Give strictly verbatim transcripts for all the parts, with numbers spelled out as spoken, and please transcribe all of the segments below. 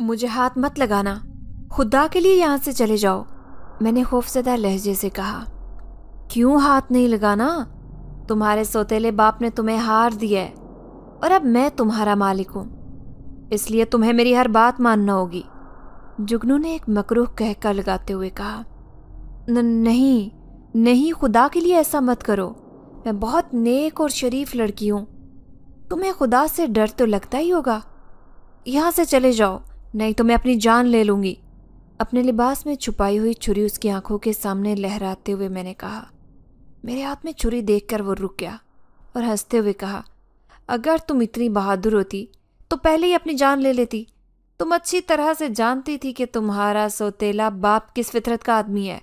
मुझे हाथ मत लगाना, खुदा के लिए यहाँ से चले जाओ, मैंने खौफजदा लहजे से कहा। क्यों हाथ नहीं लगाना? तुम्हारे सौतेले बाप ने तुम्हें हार दिया है और अब मैं तुम्हारा मालिक हूँ, इसलिए तुम्हें मेरी हर बात मानना होगी, जुगनू ने एक मकरूह कहका लगाते हुए कहा। नहीं नहीं, खुदा के लिए ऐसा मत करो, मैं बहुत नेक और शरीफ लड़की हूँ, तुम्हें खुदा से डर तो लगता ही होगा, यहाँ से चले जाओ नहीं तो मैं अपनी जान ले लूँगी। अपने लिबास में छुपाई हुई छुरी उसकी आंखों के सामने लहराते हुए मैंने कहा। मेरे हाथ में छुरी देखकर वो रुक गया और हंसते हुए कहा, अगर तुम इतनी बहादुर होती तो पहले ही अपनी जान ले लेती, तुम अच्छी तरह से जानती थी कि तुम्हारा सौतेला बाप किस फितरत का आदमी है,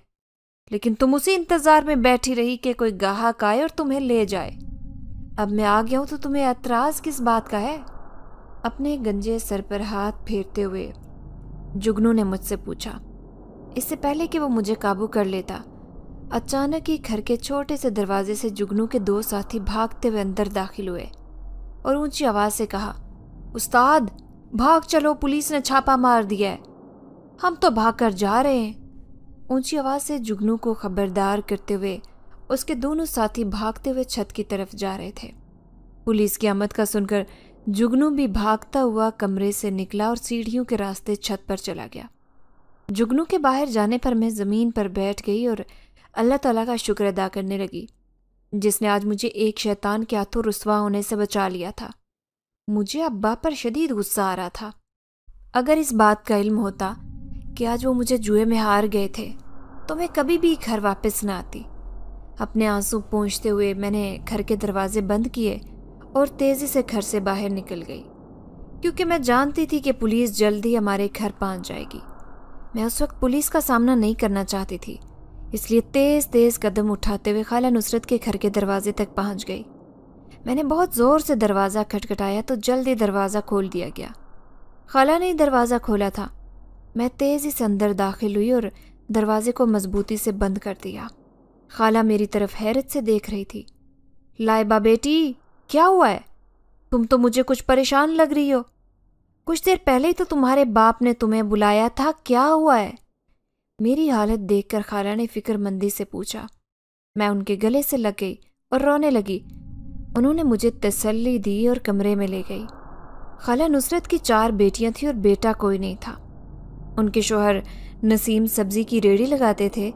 लेकिन तुम उसी इंतज़ार में बैठी रही कि कोई गाहक आए और तुम्हें ले जाए। अब मैं आ गया हूँ तो तुम्हें एतराज़ किस बात का है? अपने गंजे सर पर हाथ फेरते हुए जुगनू ने मुझसे पूछा। इससे पहले कि वो मुझे काबू कर लेता, अचानक ही घर के छोटे से दरवाजे से जुगनू के दो साथी भागते हुए अंदर दाखिल हुए और ऊंची आवाज़ से कहा, उस्ताद भाग चलो, पुलिस ने छापा मार दिया है, हम तो भाग कर जा रहे हैं। ऊंची आवाज़ से जुगनू को खबरदार करते हुए उसके दोनों साथी भागते हुए छत की तरफ जा रहे थे। पुलिस की आमद का सुनकर जुगनू भी भागता हुआ कमरे से निकला और सीढ़ियों के रास्ते छत पर चला गया। जुगनू के बाहर जाने पर मैं ज़मीन पर बैठ गई और अल्लाह ताला का शुक्र अदा करने लगी, जिसने आज मुझे एक शैतान के हाथों रुसवा होने से बचा लिया था। मुझे अब्बा पर शदीद गुस्सा आ रहा था। अगर इस बात का इल्म होता कि आज वो मुझे जुए में हार गए थे तो मैं कभी भी घर वापस ना आती। अपने आंसू पोंछते हुए मैंने घर के दरवाजे बंद किए और तेज़ी से घर से बाहर निकल गई, क्योंकि मैं जानती थी कि पुलिस जल्दी हमारे घर पहुंच जाएगी। मैं उस वक्त पुलिस का सामना नहीं करना चाहती थी, इसलिए तेज़ तेज़ कदम उठाते हुए खाला नुसरत के घर के दरवाजे तक पहुंच गई। मैंने बहुत ज़ोर से दरवाज़ा खटखटाया तो जल्दी दरवाज़ा खोल दिया गया। खाला ने दरवाज़ा खोला था। मैं तेज़ी से अंदर दाखिल हुई और दरवाजे को मजबूती से बंद कर दिया। खाला मेरी तरफ हैरत से देख रही थी। लाइबा बेटी, क्या हुआ है? तुम तो मुझे कुछ परेशान लग रही हो, कुछ देर पहले ही तो तुम्हारे बाप ने तुम्हें बुलाया था, क्या हुआ है? मेरी हालत देखकर खाला ने फिक्रमंदी से पूछा। मैं उनके गले से लग गई और रोने लगी। उन्होंने मुझे तसल्ली दी और कमरे में ले गई। खाला नुसरत की चार बेटियां थीं और बेटा कोई नहीं था। उनके शोहर नसीम सब्जी की रेड़ी लगाते थे,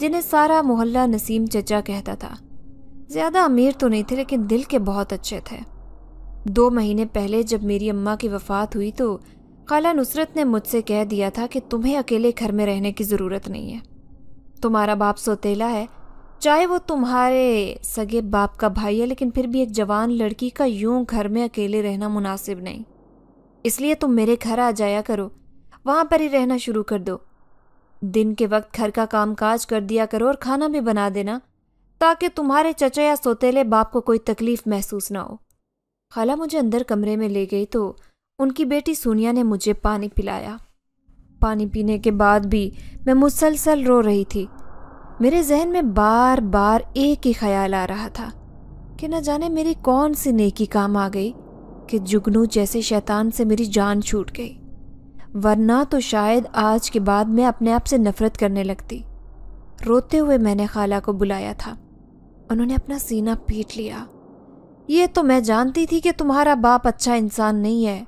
जिन्हें सारा मोहल्ला नसीम चचा कहता था। ज़्यादा अमीर तो नहीं थे, लेकिन दिल के बहुत अच्छे थे। दो महीने पहले जब मेरी अम्मा की वफ़ात हुई तो खाला नुसरत ने मुझसे कह दिया था कि तुम्हें अकेले घर में रहने की ज़रूरत नहीं है, तुम्हारा बाप सौतेला है, चाहे वो तुम्हारे सगे बाप का भाई है, लेकिन फिर भी एक जवान लड़की का यूं घर में अकेले रहना मुनासिब नहीं, इसलिए तुम मेरे घर आ जाया करो, वहाँ पर ही रहना शुरू कर दो। दिन के वक्त घर का काम काज कर दिया करो और खाना भी बना देना, ताकि तुम्हारे चचा या सौतेले बाप को कोई तकलीफ़ महसूस ना हो। खाला मुझे अंदर कमरे में ले गई तो उनकी बेटी सोनिया ने मुझे पानी पिलाया। पानी पीने के बाद भी मैं मुसलसल रो रही थी। मेरे जहन में बार बार एक ही ख्याल आ रहा था कि न जाने मेरी कौन सी नेकी काम आ गई कि जुगनू जैसे शैतान से मेरी जान छूट गई, वरना तो शायद आज के बाद मैं अपने आप से नफरत करने लगती। रोते हुए मैंने खाला को बुलाया था। उन्होंने अपना सीना पीट लिया। ये तो मैं जानती थी कि तुम्हारा बाप अच्छा इंसान नहीं है,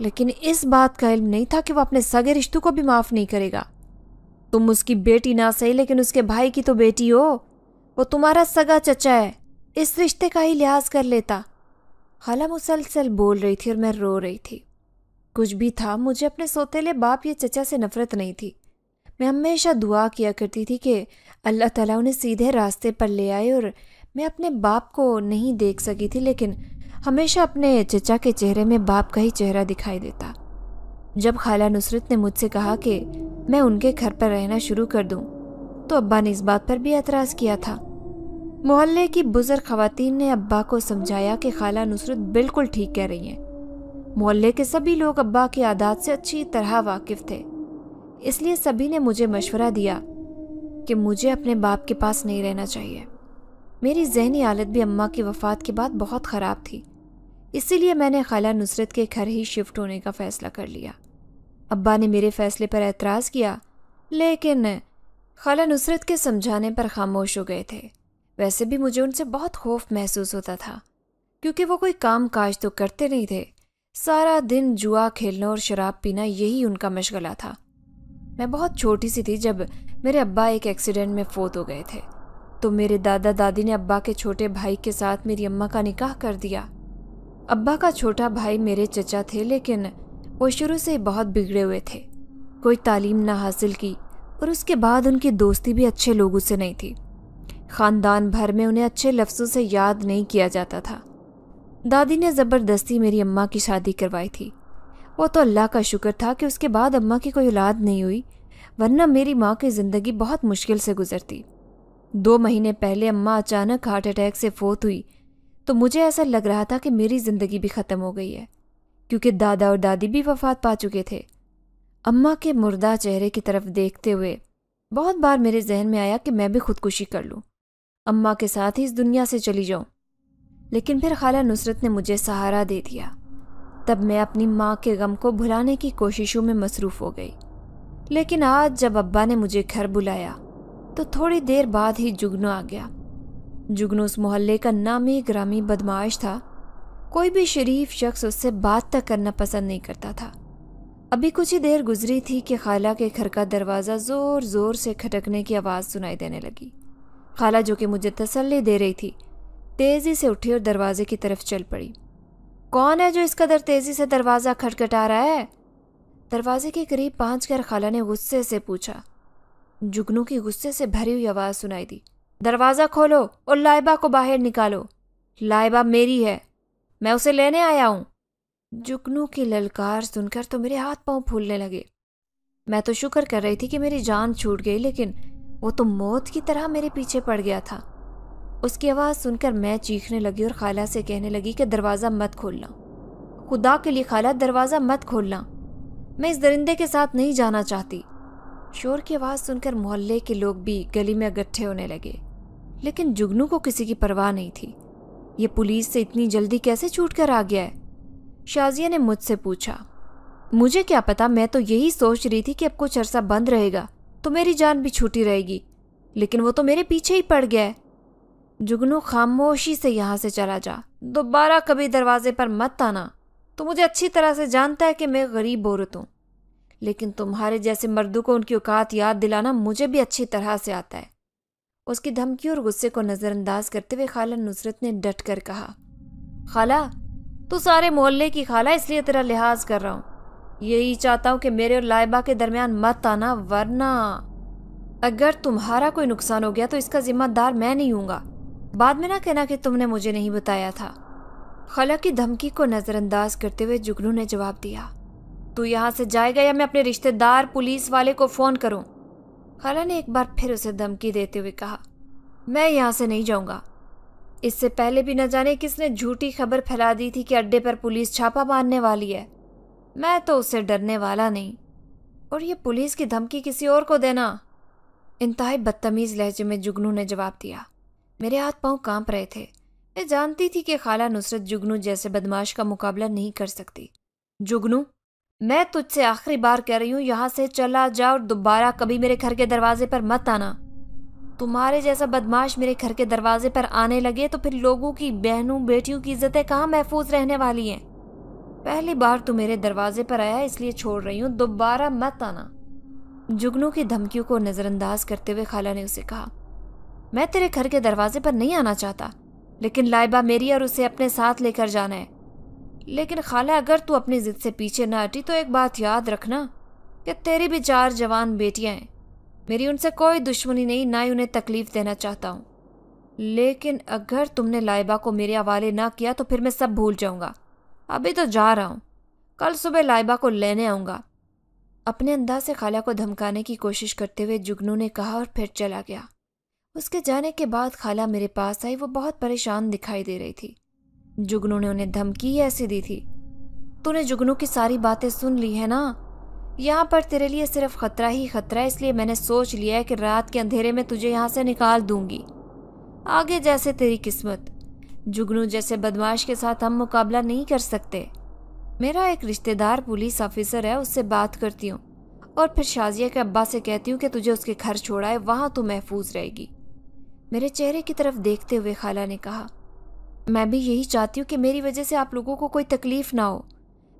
लेकिन इस बात का इल्म नहीं था कि वो अपने सगे रिश्तों को भी माफ़ नहीं करेगा। तुम उसकी बेटी ना सही, लेकिन उसके भाई की तो बेटी हो, वो तुम्हारा सगा चचा है, इस रिश्ते का ही लिहाज कर लेता। खाला मुसलसल बोल रही थी और मैं रो रही थी। कुछ भी था, मुझे अपने सौतेले बाप या चचा से नफरत नहीं थी। मैं हमेशा दुआ किया करती थी कि अल्लाह ताला उन्हें सीधे रास्ते पर ले आए, और मैं अपने बाप को नहीं देख सकी थी, लेकिन हमेशा अपने चचा के चेहरे में बाप का ही चेहरा दिखाई देता। जब खाला नुसरत ने मुझसे कहा कि मैं उनके घर पर रहना शुरू कर दूं, तो अब्बा ने इस बात पर भी एतराज़ किया था। मोहल्ले की बुज़ुर्ग ख़वातीन ने अब्बा को समझाया कि खाला नुसरत बिल्कुल ठीक कह रही हैं। मोहल्ले के सभी लोग अब्बा की आदत से अच्छी तरह वाकिफ़ थे, इसलिए सभी ने मुझे मशवरा दिया कि मुझे अपने बाप के पास नहीं रहना चाहिए। मेरी जहनी हालत भी अम्मा की वफ़ात के बाद बहुत ख़राब थी, इसीलिए मैंने खाला नुसरत के घर ही शिफ्ट होने का फ़ैसला कर लिया। अब्बा ने मेरे फ़ैसले पर एतराज़ किया, लेकिन खाला नुसरत के समझाने पर खामोश हो गए थे। वैसे भी मुझे उनसे बहुत खौफ महसूस होता था, क्योंकि वो कोई काम काज तो करते नहीं थे। सारा दिन जुआ खेलना और शराब पीना यही उनका मशगला था। मैं बहुत छोटी सी थी जब मेरे अब्बा एक एक्सीडेंट में फ़ौत हो गए थे, तो मेरे दादा दादी ने अब्बा के छोटे भाई के साथ मेरी अम्मा का निकाह कर दिया। अब्बा का छोटा भाई मेरे चचा थे, लेकिन वो शुरू से बहुत बिगड़े हुए थे। कोई तालीम ना हासिल की और उसके बाद उनकी दोस्ती भी अच्छे लोगों से नहीं थी। ख़ानदान भर में उन्हें अच्छे लफ्ज़ों से याद नहीं किया जाता था। दादी ने ज़बरदस्ती मेरी अम्मा की शादी करवाई थी। वो तो अल्लाह का शुक्र था कि उसके बाद अम्मा की कोई औलाद नहीं हुई, वरना मेरी माँ की ज़िंदगी बहुत मुश्किल से गुजरती। दो महीने पहले अम्मा अचानक हार्ट अटैक से फौत हुई, तो मुझे ऐसा लग रहा था कि मेरी ज़िंदगी भी ख़त्म हो गई है, क्योंकि दादा और दादी भी वफ़ात पा चुके थे। अम्मा के मुर्दा चेहरे की तरफ देखते हुए बहुत बार मेरे जहन में आया कि मैं भी खुदकुशी कर लूँ, अम्मा के साथ ही इस दुनिया से चली जाऊँ। लेकिन फिर खाला नुसरत ने मुझे सहारा दे दिया। तब मैं अपनी माँ के गम को भुलाने की कोशिशों में मसरूफ़ हो गई। लेकिन आज जब अब्बा ने मुझे घर बुलाया तो थोड़ी देर बाद ही जुगनू आ गया। जुगनू उस मोहल्ले का नामी ग्रामी बदमाश था। कोई भी शरीफ शख्स उससे बात तक करना पसंद नहीं करता था। अभी कुछ ही देर गुजरी थी कि खाला के घर का दरवाज़ा ज़ोर ज़ोर से खटकने की आवाज़ सुनाई देने लगी। खाला, जो कि मुझे तसल्ली दे रही थी, तेज़ी से उठी और दरवाजे की तरफ चल पड़ी। कौन है जो इस कदर तेज़ी से दरवाज़ा खटखटा रहा है? दरवाजे के करीब पहुंचकर खाला ने गुस्से से पूछा। जुगनू की गुस्से से भरी हुई आवाज़ सुनाई दी। दरवाज़ा खोलो और लाइबा को बाहर निकालो। लाइबा मेरी है, मैं उसे लेने आया हूँ। जुगनू की ललकार सुनकर तो मेरे हाथ पांव फूलने लगे। मैं तो शुक्र कर रही थी कि मेरी जान छूट गई, लेकिन वो तो मौत की तरह मेरे पीछे पड़ गया था। उसकी आवाज़ सुनकर मैं चीखने लगी और खाला से कहने लगी कि दरवाज़ा मत खोलना। खुदा के लिए खाला, दरवाज़ा मत खोलना, मैं इस दरिंदे के साथ नहीं जाना चाहती। शोर की आवाज़ सुनकर मोहल्ले के लोग भी गली में इकट्ठे होने लगे, लेकिन जुगनू को किसी की परवाह नहीं थी। ये पुलिस से इतनी जल्दी कैसे छूट कर आ गया है? शाजिया ने मुझसे पूछा। मुझे क्या पता, मैं तो यही सोच रही थी कि अब कुछ अरसा बंद रहेगा तो मेरी जान भी छूटी रहेगी, लेकिन वो तो मेरे पीछे ही पड़ गया है। जुगनू, खामोशी से यहाँ से चला जा, दोबारा कभी दरवाजे पर मत आना। तो मुझे अच्छी तरह से जानता है कि मैं गरीब औरत हूँ, लेकिन तुम्हारे जैसे मर्दों को उनकी औकात याद दिलाना मुझे भी अच्छी तरह से आता है। उसकी धमकी और गुस्से को नज़रअंदाज करते हुए खाला नुसरत ने डट कर कहा। खाला, तो सारे मोहल्ले की खाला, इसलिए तेरा लिहाज कर रहा हूँ। यही चाहता हूँ कि मेरे और लाइबा के दरमियान मत आना, वरना अगर तुम्हारा कोई नुकसान हो गया तो इसका जिम्मेदार मैं नहीं हूँगा। बाद में ना कहना कि तुमने मुझे नहीं बताया था। खाला की धमकी को नज़रअंदाज करते हुए जुगनू ने जवाब दिया। तू यहाँ से जाएगा या मैं अपने रिश्तेदार पुलिस वाले को फ़ोन करूँ? खाला ने एक बार फिर उसे धमकी देते हुए कहा। मैं यहाँ से नहीं जाऊँगा। इससे पहले भी न जाने किसने झूठी खबर फैला दी थी कि अड्डे पर पुलिस छापा मारने वाली है। मैं तो उससे डरने वाला नहीं, और ये पुलिस की धमकी किसी और को देना। इंतहाई बदतमीज़ लहजे में जुगनू ने जवाब दिया। मेरे हाथ पांव कांप रहे थे। मैं जानती थी कि खाला नुसरत जुगनू जैसे बदमाश का मुकाबला नहीं कर सकती। जुगनू, मैं तुझसे आखिरी बार कह रही हूँ, यहाँ से चला जा और दोबारा कभी मेरे घर के दरवाजे पर मत आना। तुम्हारे जैसा बदमाश मेरे घर के दरवाजे पर आने लगे तो फिर लोगों की बहनों बेटियों की इज्जतें कहाँ महफूज रहने वाली हैं। पहली बार तू मेरे दरवाजे पर आया, इसलिए छोड़ रही हूँ, दोबारा मत आना। जुगनू की धमकियों को नज़रअंदाज करते हुए खाला ने उसे कहा। मैं तेरे घर के दरवाजे पर नहीं आना चाहता, लेकिन लाइबा मेरी और उसे अपने साथ लेकर जाना है। लेकिन खाला, अगर तू अपनी ज़िद से पीछे ना हटी तो एक बात याद रखना कि तेरी भी चार जवान बेटियाँ हैं। मेरी उनसे कोई दुश्मनी नहीं, ना ही उन्हें तकलीफ़ देना चाहता हूँ। लेकिन अगर तुमने लाइबा को मेरे हवाले ना किया तो फिर मैं सब भूल जाऊँगा। अभी तो जा रहा हूँ, कल सुबह लाइबा को लेने आऊँगा। अपने अंदाज से खाला को धमकाने की कोशिश करते हुए जुगनू ने कहा और फिर चला गया। उसके जाने के बाद खाला मेरे पास आई। वो बहुत परेशान दिखाई दे रही थी। जुगनू ने उन्हें धमकी ऐसी दी थी। तूने जुगनू की सारी बातें सुन ली है ना? यहाँ पर तेरे लिए सिर्फ खतरा ही खतरा है, इसलिए मैंने सोच लिया है कि रात के अंधेरे में तुझे यहाँ से निकाल दूंगी। आगे जैसे तेरी किस्मत, जुगनू जैसे बदमाश के साथ हम मुकाबला नहीं कर सकते। मेरा एक रिश्तेदार पुलिस ऑफिसर है, उससे बात करती हूँ और फिर शाजिया के अब्बा से कहती हूँ कि तुझे उसके घर छोड़ा है, वहाँ तो महफूज रहेगी। मेरे चेहरे की तरफ देखते हुए खाला ने कहा, मैं भी यही चाहती हूँ कि मेरी वजह से आप लोगों को कोई तकलीफ ना हो।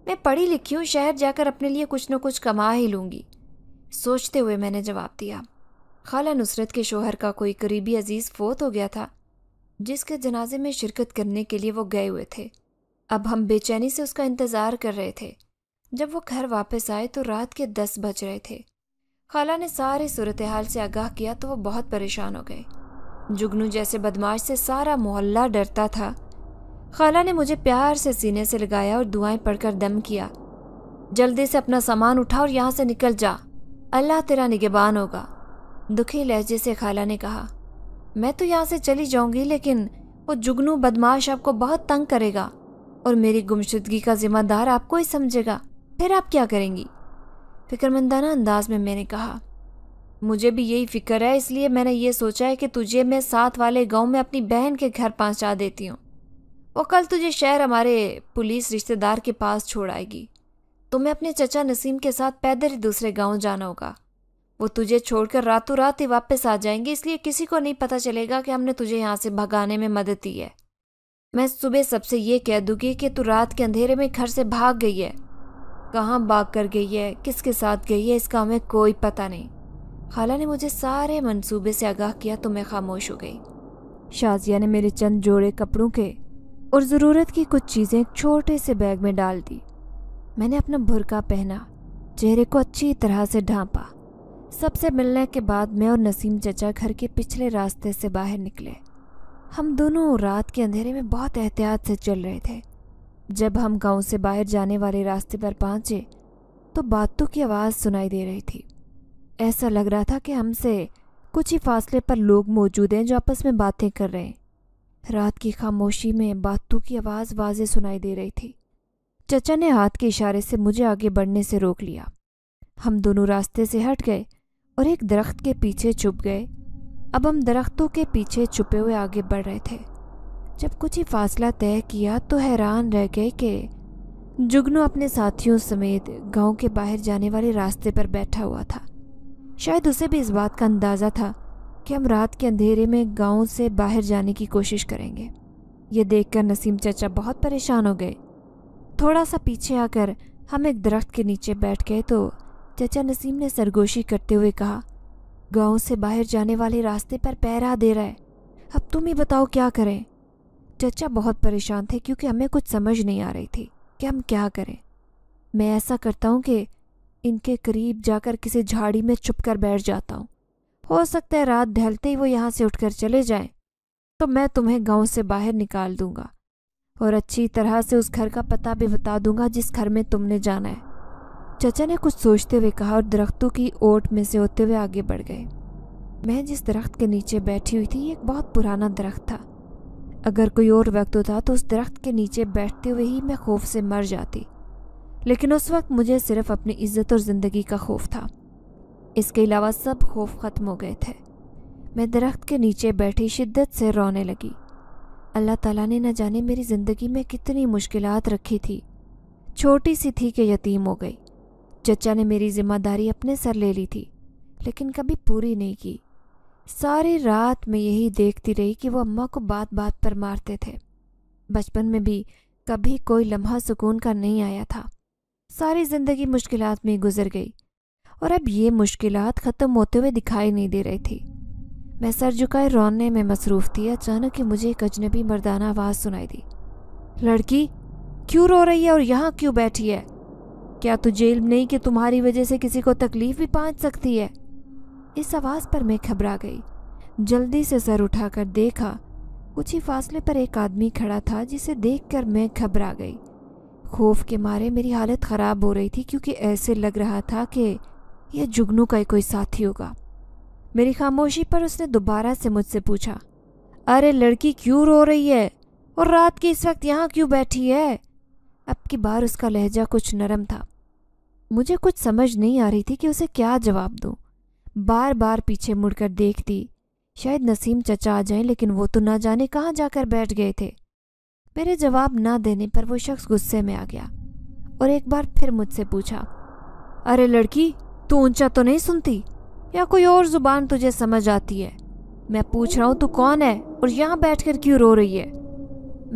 मैं पढ़ी लिखी हूँ, शहर जाकर अपने लिए कुछ न कुछ कमा ही लूँगी। सोचते हुए मैंने जवाब दिया। खाला नुसरत के शोहर का कोई करीबी अजीज़ फोत हो गया था, जिसके जनाजे में शिरकत करने के लिए वो गए हुए थे। अब हम बेचैनी से उसका इंतज़ार कर रहे थे। जब वो घर वापस आए तो रात के दस बज रहे थे। खाला ने सारे सूरत हाल से आगाह किया तो वो बहुत परेशान हो गए। जुगनू जैसे बदमाश से सारा मोहल्ला डरता था। खाला ने मुझे प्यार से सीने से लगाया और दुआएं पढ़कर दम किया, जल्दी से अपना सामान उठा और यहाँ से निकल जा, अल्लाह तेरा निगहबान होगा। दुखी लहजे से खाला ने कहा, मैं तो यहाँ से चली जाऊँगी, लेकिन वो जुगनू बदमाश आपको बहुत तंग करेगा और मेरी गुमशुदगी का जिम्मेदार आपको ही समझेगा, फिर आप क्या करेंगी? फिक्रमंदाना अंदाज में मैंने कहा, मुझे भी यही फिक्र है, इसलिए मैंने ये सोचा है कि तुझे मैं साथ वाले गांव में अपनी बहन के घर पहुंचा देती हूँ। वो कल तुझे शहर हमारे पुलिस रिश्तेदार के पास छोड़ाएगी। तुम्हें अपने चचा नसीम के साथ पैदल ही दूसरे गांव जाना होगा। वो तुझे छोड़कर रातों रात ही वापस आ जाएंगे, इसलिए किसी को नहीं पता चलेगा कि हमने तुझे यहाँ से भगाने में मदद दी है। मैं सुबह सबसे ये कह दूंगी कि तू रात के अंधेरे में घर से भाग गई है। कहाँ भाग कर गई है, किसके साथ गई है, इसका हमें कोई पता नहीं। खाला ने मुझे सारे मंसूबे से आगाह किया तो मैं खामोश हो गई। शाजिया ने मेरे चंद जोड़े कपड़ों के और ज़रूरत की कुछ चीज़ें एक छोटे से बैग में डाल दी। मैंने अपना बुर्का पहना, चेहरे को अच्छी तरह से ढांपा। सबसे मिलने के बाद मैं और नसीम चचा घर के पिछले रास्ते से बाहर निकले। हम दोनों रात के अंधेरे में बहुत एहतियात से चल रहे थे। जब हम गांव से बाहर जाने वाले रास्ते पर पहुंचे तो बातों की आवाज़ सुनाई दे रही थी। ऐसा लग रहा था कि हमसे कुछ ही फासले पर लोग मौजूद हैं जो आपस में बातें कर रहे हैं। रात की खामोशी में बातों की आवाज़ वाज़े सुनाई दे रही थी। चचा ने हाथ के इशारे से मुझे आगे बढ़ने से रोक लिया। हम दोनों रास्ते से हट गए और एक दरख्त के पीछे छुप गए। अब हम दरख्तों के पीछे छुपे हुए आगे बढ़ रहे थे। जब कुछ ही फासला तय किया तो हैरान रह गए कि जुगनू अपने साथियों समेत गांव के बाहर जाने वाले रास्ते पर बैठा हुआ था। शायद उसे भी इस बात का अंदाज़ा था कि हम रात के अंधेरे में गांव से बाहर जाने की कोशिश करेंगे। ये देखकर नसीम चचा बहुत परेशान हो गए। थोड़ा सा पीछे आकर हम एक दरख्त के नीचे बैठ गए तो चचा नसीम ने सरगोशी करते हुए कहा, गांव से बाहर जाने वाले रास्ते पर पहरा दे रहा है, अब तुम ही बताओ क्या करें। चचा बहुत परेशान थे क्योंकि हमें कुछ समझ नहीं आ रही थी कि हम क्या करें। मैं ऐसा करता हूँ कि इनके करीब जाकर किसी झाड़ी में छुप कर बैठ जाता हूँ, हो सकता है रात ढलते ही वो यहाँ से उठकर चले जाएं, तो मैं तुम्हें गांव से बाहर निकाल दूँगा और अच्छी तरह से उस घर का पता भी बता दूँगा जिस घर में तुमने जाना है। चचा ने कुछ सोचते हुए कहा और दरख्तों की ओट में से होते हुए आगे बढ़ गए। मैं जिस दरख्त के नीचे बैठी हुई थी ये एक बहुत पुराना दरख्त था। अगर कोई और वक्त होता तो उस दरख्त के नीचे बैठते हुए ही मैं खौफ से मर जाती, लेकिन उस वक्त मुझे सिर्फ अपनी इज्जत और ज़िंदगी का खौफ था। इसके अलावा सब खौफ ख़त्म हो गए थे। मैं दरख्त के नीचे बैठी शिद्दत से रोने लगी। अल्लाह ताला ने न जाने मेरी ज़िंदगी में कितनी मुश्किलात रखी थी। छोटी सी थी कि यतीम हो गई। चचा ने मेरी जिम्मेदारी अपने सर ले ली थी, लेकिन कभी पूरी नहीं की। सारी रात मैं यही देखती रही कि वो अम्मा को बात बात पर मारते थे। बचपन में भी कभी कोई लम्हा सुकून का नहीं आया था। सारी ज़िंदगी मुश्किलात में गुजर गई और अब ये मुश्किलात ख़त्म होते हुए दिखाई नहीं दे रही थी। मैं सर झुकाए रोने में मसरूफ़ थी। अचानक ही मुझे एक अजनबी मर्दाना आवाज़ सुनाई दी, लड़की क्यों रो रही है और यहाँ क्यों बैठी है? क्या तुझे इल्म नहीं कि तुम्हारी वजह से किसी को तकलीफ भी पहुंच सकती है? इस आवाज़ पर मैं घबरा गई। जल्दी से सर उठाकर देखा, कुछ ही फासले पर एक आदमी खड़ा था, जिसे देखकर मैं घबरा गई। खौफ के मारे मेरी हालत ख़राब हो रही थी क्योंकि ऐसे लग रहा था कि यह जुगनू का ही कोई साथी होगा। मेरी खामोशी पर उसने दोबारा से मुझसे पूछा, अरे लड़की क्यों रो रही है और रात के इस वक्त यहाँ क्यों बैठी है? अब की बार उसका लहजा कुछ नरम था। मुझे कुछ समझ नहीं आ रही थी कि उसे क्या जवाब दूं। बार बार पीछे मुड़कर देखती, शायद नसीम चचा आ जाएं, लेकिन वो तो ना जाने कहाँ जाकर बैठ गए थे। मेरे जवाब ना देने पर वो शख्स गुस्से में आ गया और एक बार फिर मुझसे पूछा, अरे लड़की तू ऊंचा तो नहीं सुनती या कोई और जुबान तुझे समझ आती है? मैं पूछ रहा हूँ तू कौन है और यहाँ बैठकर क्यों रो रही है?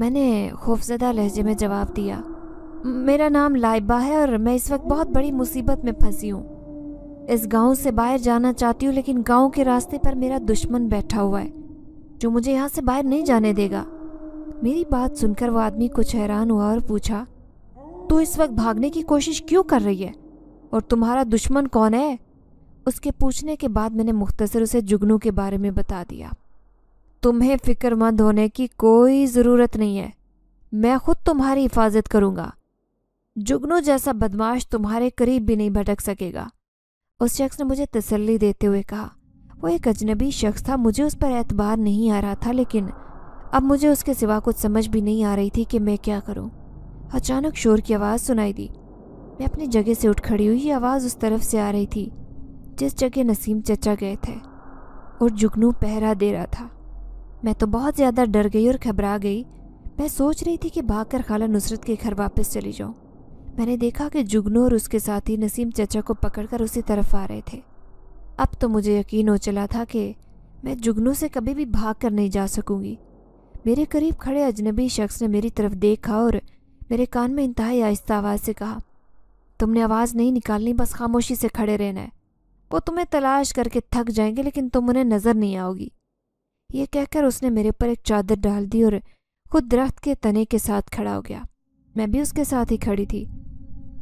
मैंने खौफजदा लहजे में जवाब दिया, मेरा नाम लाइबा है और मैं इस वक्त बहुत बड़ी मुसीबत में फंसी हूँ। इस गांव से बाहर जाना चाहती हूँ लेकिन गांव के रास्ते पर मेरा दुश्मन बैठा हुआ है जो मुझे यहाँ से बाहर नहीं जाने देगा। मेरी बात सुनकर वह आदमी कुछ हैरान हुआ और पूछा, तू इस वक्त भागने की कोशिश क्यों कर रही है और तुम्हारा दुश्मन कौन है? उसके पूछने के बाद मैंने मुख्तसर उसे जुगनू के बारे में बता दिया। तुम्हें फ़िक्रमंद होने की कोई ज़रूरत नहीं है, मैं खुद तुम्हारी हिफाजत करूँगा। जुगनू जैसा बदमाश तुम्हारे करीब भी नहीं भटक सकेगा। उस शख्स ने मुझे तसल्ली देते हुए कहा। वो एक अजनबी शख्स था, मुझे उस पर एतबार नहीं आ रहा था, लेकिन अब मुझे उसके सिवा कुछ समझ भी नहीं आ रही थी कि मैं क्या करूँ। अचानक शोर की आवाज़ सुनाई दी। मैं अपनी जगह से उठ खड़ी हुई। आवाज़ उस तरफ से आ रही थी जिस जगह नसीम चचा गए थे और जुगनू पहरा दे रहा था। मैं तो बहुत ज़्यादा डर गई और घबरा गई। मैं सोच रही थी कि भागकर खाला नुसरत के घर वापस चली जाऊँ। मैंने देखा कि जुगनू और उसके साथी नसीम चचा को पकड़कर उसी तरफ आ रहे थे। अब तो मुझे यकीन हो चला था कि मैं जुगनू से कभी भी भाग कर नहीं जा सकूँगी। मेरे करीब खड़े अजनबी शख्स ने मेरी तरफ देखा और मेरे कान में इंतहाई आहिस्ता आवाज़ से कहा, तुमने आवाज़ नहीं निकालनी, बस खामोशी से खड़े रहना है। वो तुम्हें तलाश करके थक जाएंगे लेकिन तुम उन्हें नज़र नहीं आओगी। ये कहकर उसने मेरे पर एक चादर डाल दी और खुद दरख्त के तने के साथ खड़ा हो गया। मैं भी उसके साथ ही खड़ी थी।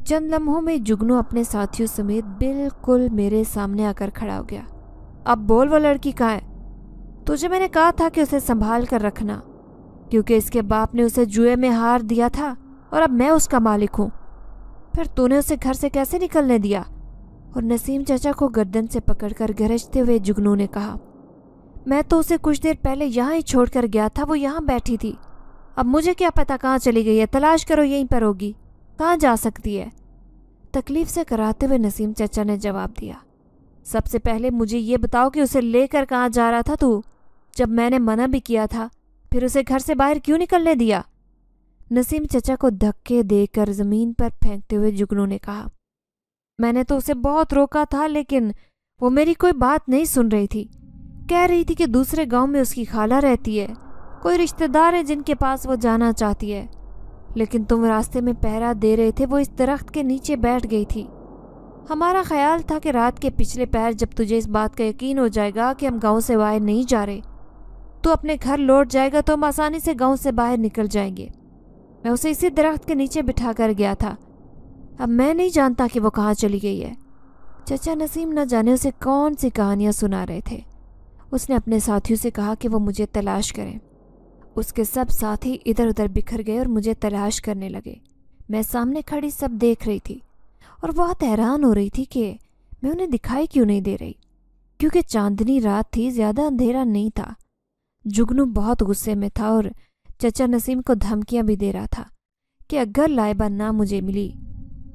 चंद लम्हों में जुगनू अपने साथियों समेत बिल्कुल मेरे सामने आकर खड़ा हो गया। अब बोल, वो लड़की कहाँ है? तुझे मैंने कहा था कि उसे संभाल कर रखना, क्योंकि इसके बाप ने उसे जुए में हार दिया था और अब मैं उसका मालिक हूँ। फिर तूने उसे घर से कैसे निकलने दिया? और नसीम चाचा को गर्दन से पकड़कर गरजते हुए जुगनू ने कहा, मैं तो उसे कुछ देर पहले यहाँ ही छोड़कर गया था, वो यहाँ बैठी थी। अब मुझे क्या पता कहाँ चली गई है, तलाश करो, यहीं पर होगी, कहाँ जा सकती है? तकलीफ से कराते हुए नसीम चाचा ने जवाब दिया, सबसे पहले मुझे ये बताओ कि उसे लेकर कहाँ जा रहा था तू? जब मैंने मना भी किया था फिर उसे घर से बाहर क्यों निकलने दिया? नसीम चाचा को धक्के देकर ज़मीन पर फेंकते हुए जुगनू ने कहा, मैंने तो उसे बहुत रोका था लेकिन वो मेरी कोई बात नहीं सुन रही थी। कह रही थी कि दूसरे गांव में उसकी खाला रहती है, कोई रिश्तेदार है जिनके पास वो जाना चाहती है, लेकिन तुम रास्ते में पहरा दे रहे थे, वो इस दरख्त के नीचे बैठ गई थी। हमारा ख्याल था कि रात के पिछले पहर जब तुझे इस बात का यकीन हो जाएगा कि हम गाँव से बाहर नहीं जा रहे, तू अपने घर लौट जाएगा तो हम आसानी से गाँव से बाहर निकल जाएंगे। मैं उसे इसी दरख्त के नीचे बिठा कर गया था, अब मैं नहीं जानता कि वो कहाँ चली गई है। चचा नसीम न जाने उसे कौन सी कहानियाँ सुना रहे थे। उसने अपने साथियों से कहा कि वो मुझे तलाश करें। उसके सब साथी इधर उधर बिखर गए और मुझे तलाश करने लगे। मैं सामने खड़ी सब देख रही थी और बहुत हैरान हो रही थी कि मैं उन्हें दिखाई क्यों नहीं दे रही, क्योंकि चांदनी रात थी, ज़्यादा अंधेरा नहीं था। जुगनू बहुत गुस्से में था और चचा नसीम को धमकियाँ भी दे रहा था कि अगर लाइबा ना मुझे मिली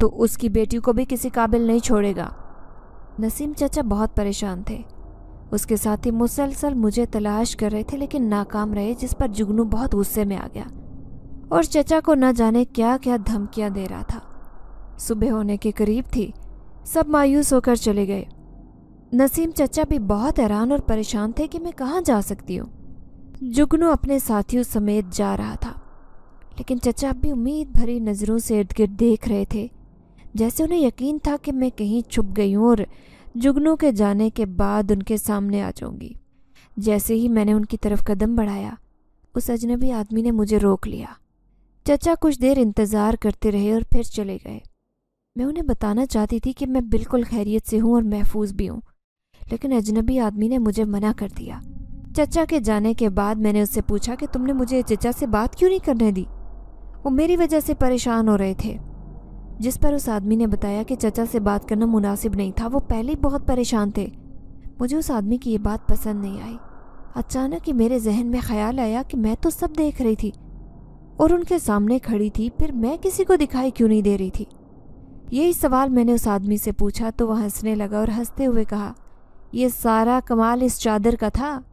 तो उसकी बेटी को भी किसी काबिल नहीं छोड़ेगा। नसीम चाचा बहुत परेशान थे। उसके साथी मुसलसल मुझे तलाश कर रहे थे लेकिन नाकाम रहे, जिस पर जुगनू बहुत गुस्से में आ गया और चचा को न जाने क्या क्या धमकियां दे रहा था। सुबह होने के करीब थी, सब मायूस होकर चले गए। नसीम चाचा भी बहुत हैरान और परेशान थे कि मैं कहाँ जा सकती हूँ। जुगनू अपने साथियों समेत जा रहा था लेकिन चचा अब भी उम्मीद भरी नज़रों से इर्द गिर्द देख रहे थे, जैसे उन्हें यकीन था कि मैं कहीं छुप गई हूँ और जुगनू के जाने के बाद उनके सामने आ जाऊँगी। जैसे ही मैंने उनकी तरफ कदम बढ़ाया, उस अजनबी आदमी ने मुझे रोक लिया। चचा कुछ देर इंतज़ार करते रहे और फिर चले गए। मैं उन्हें बताना चाहती थी कि मैं बिल्कुल खैरियत से हूँ और महफूज भी हूँ, लेकिन अजनबी आदमी ने मुझे मना कर दिया। चचा के जाने के बाद मैंने उससे पूछा कि तुमने मुझे चचा से बात क्यों नहीं करने दी, वो मेरी वजह से परेशान हो रहे थे, जिस पर उस आदमी ने बताया कि चचा से बात करना मुनासिब नहीं था, वो पहले ही बहुत परेशान थे। मुझे उस आदमी की ये बात पसंद नहीं आई। अचानक ही मेरे जहन में ख्याल आया कि मैं तो सब देख रही थी और उनके सामने खड़ी थी, फिर मैं किसी को दिखाई क्यों नहीं दे रही थी? यही सवाल मैंने उस आदमी से पूछा तो वह हंसने लगा और हंसते हुए कहा, यह सारा कमाल इस चादर का था।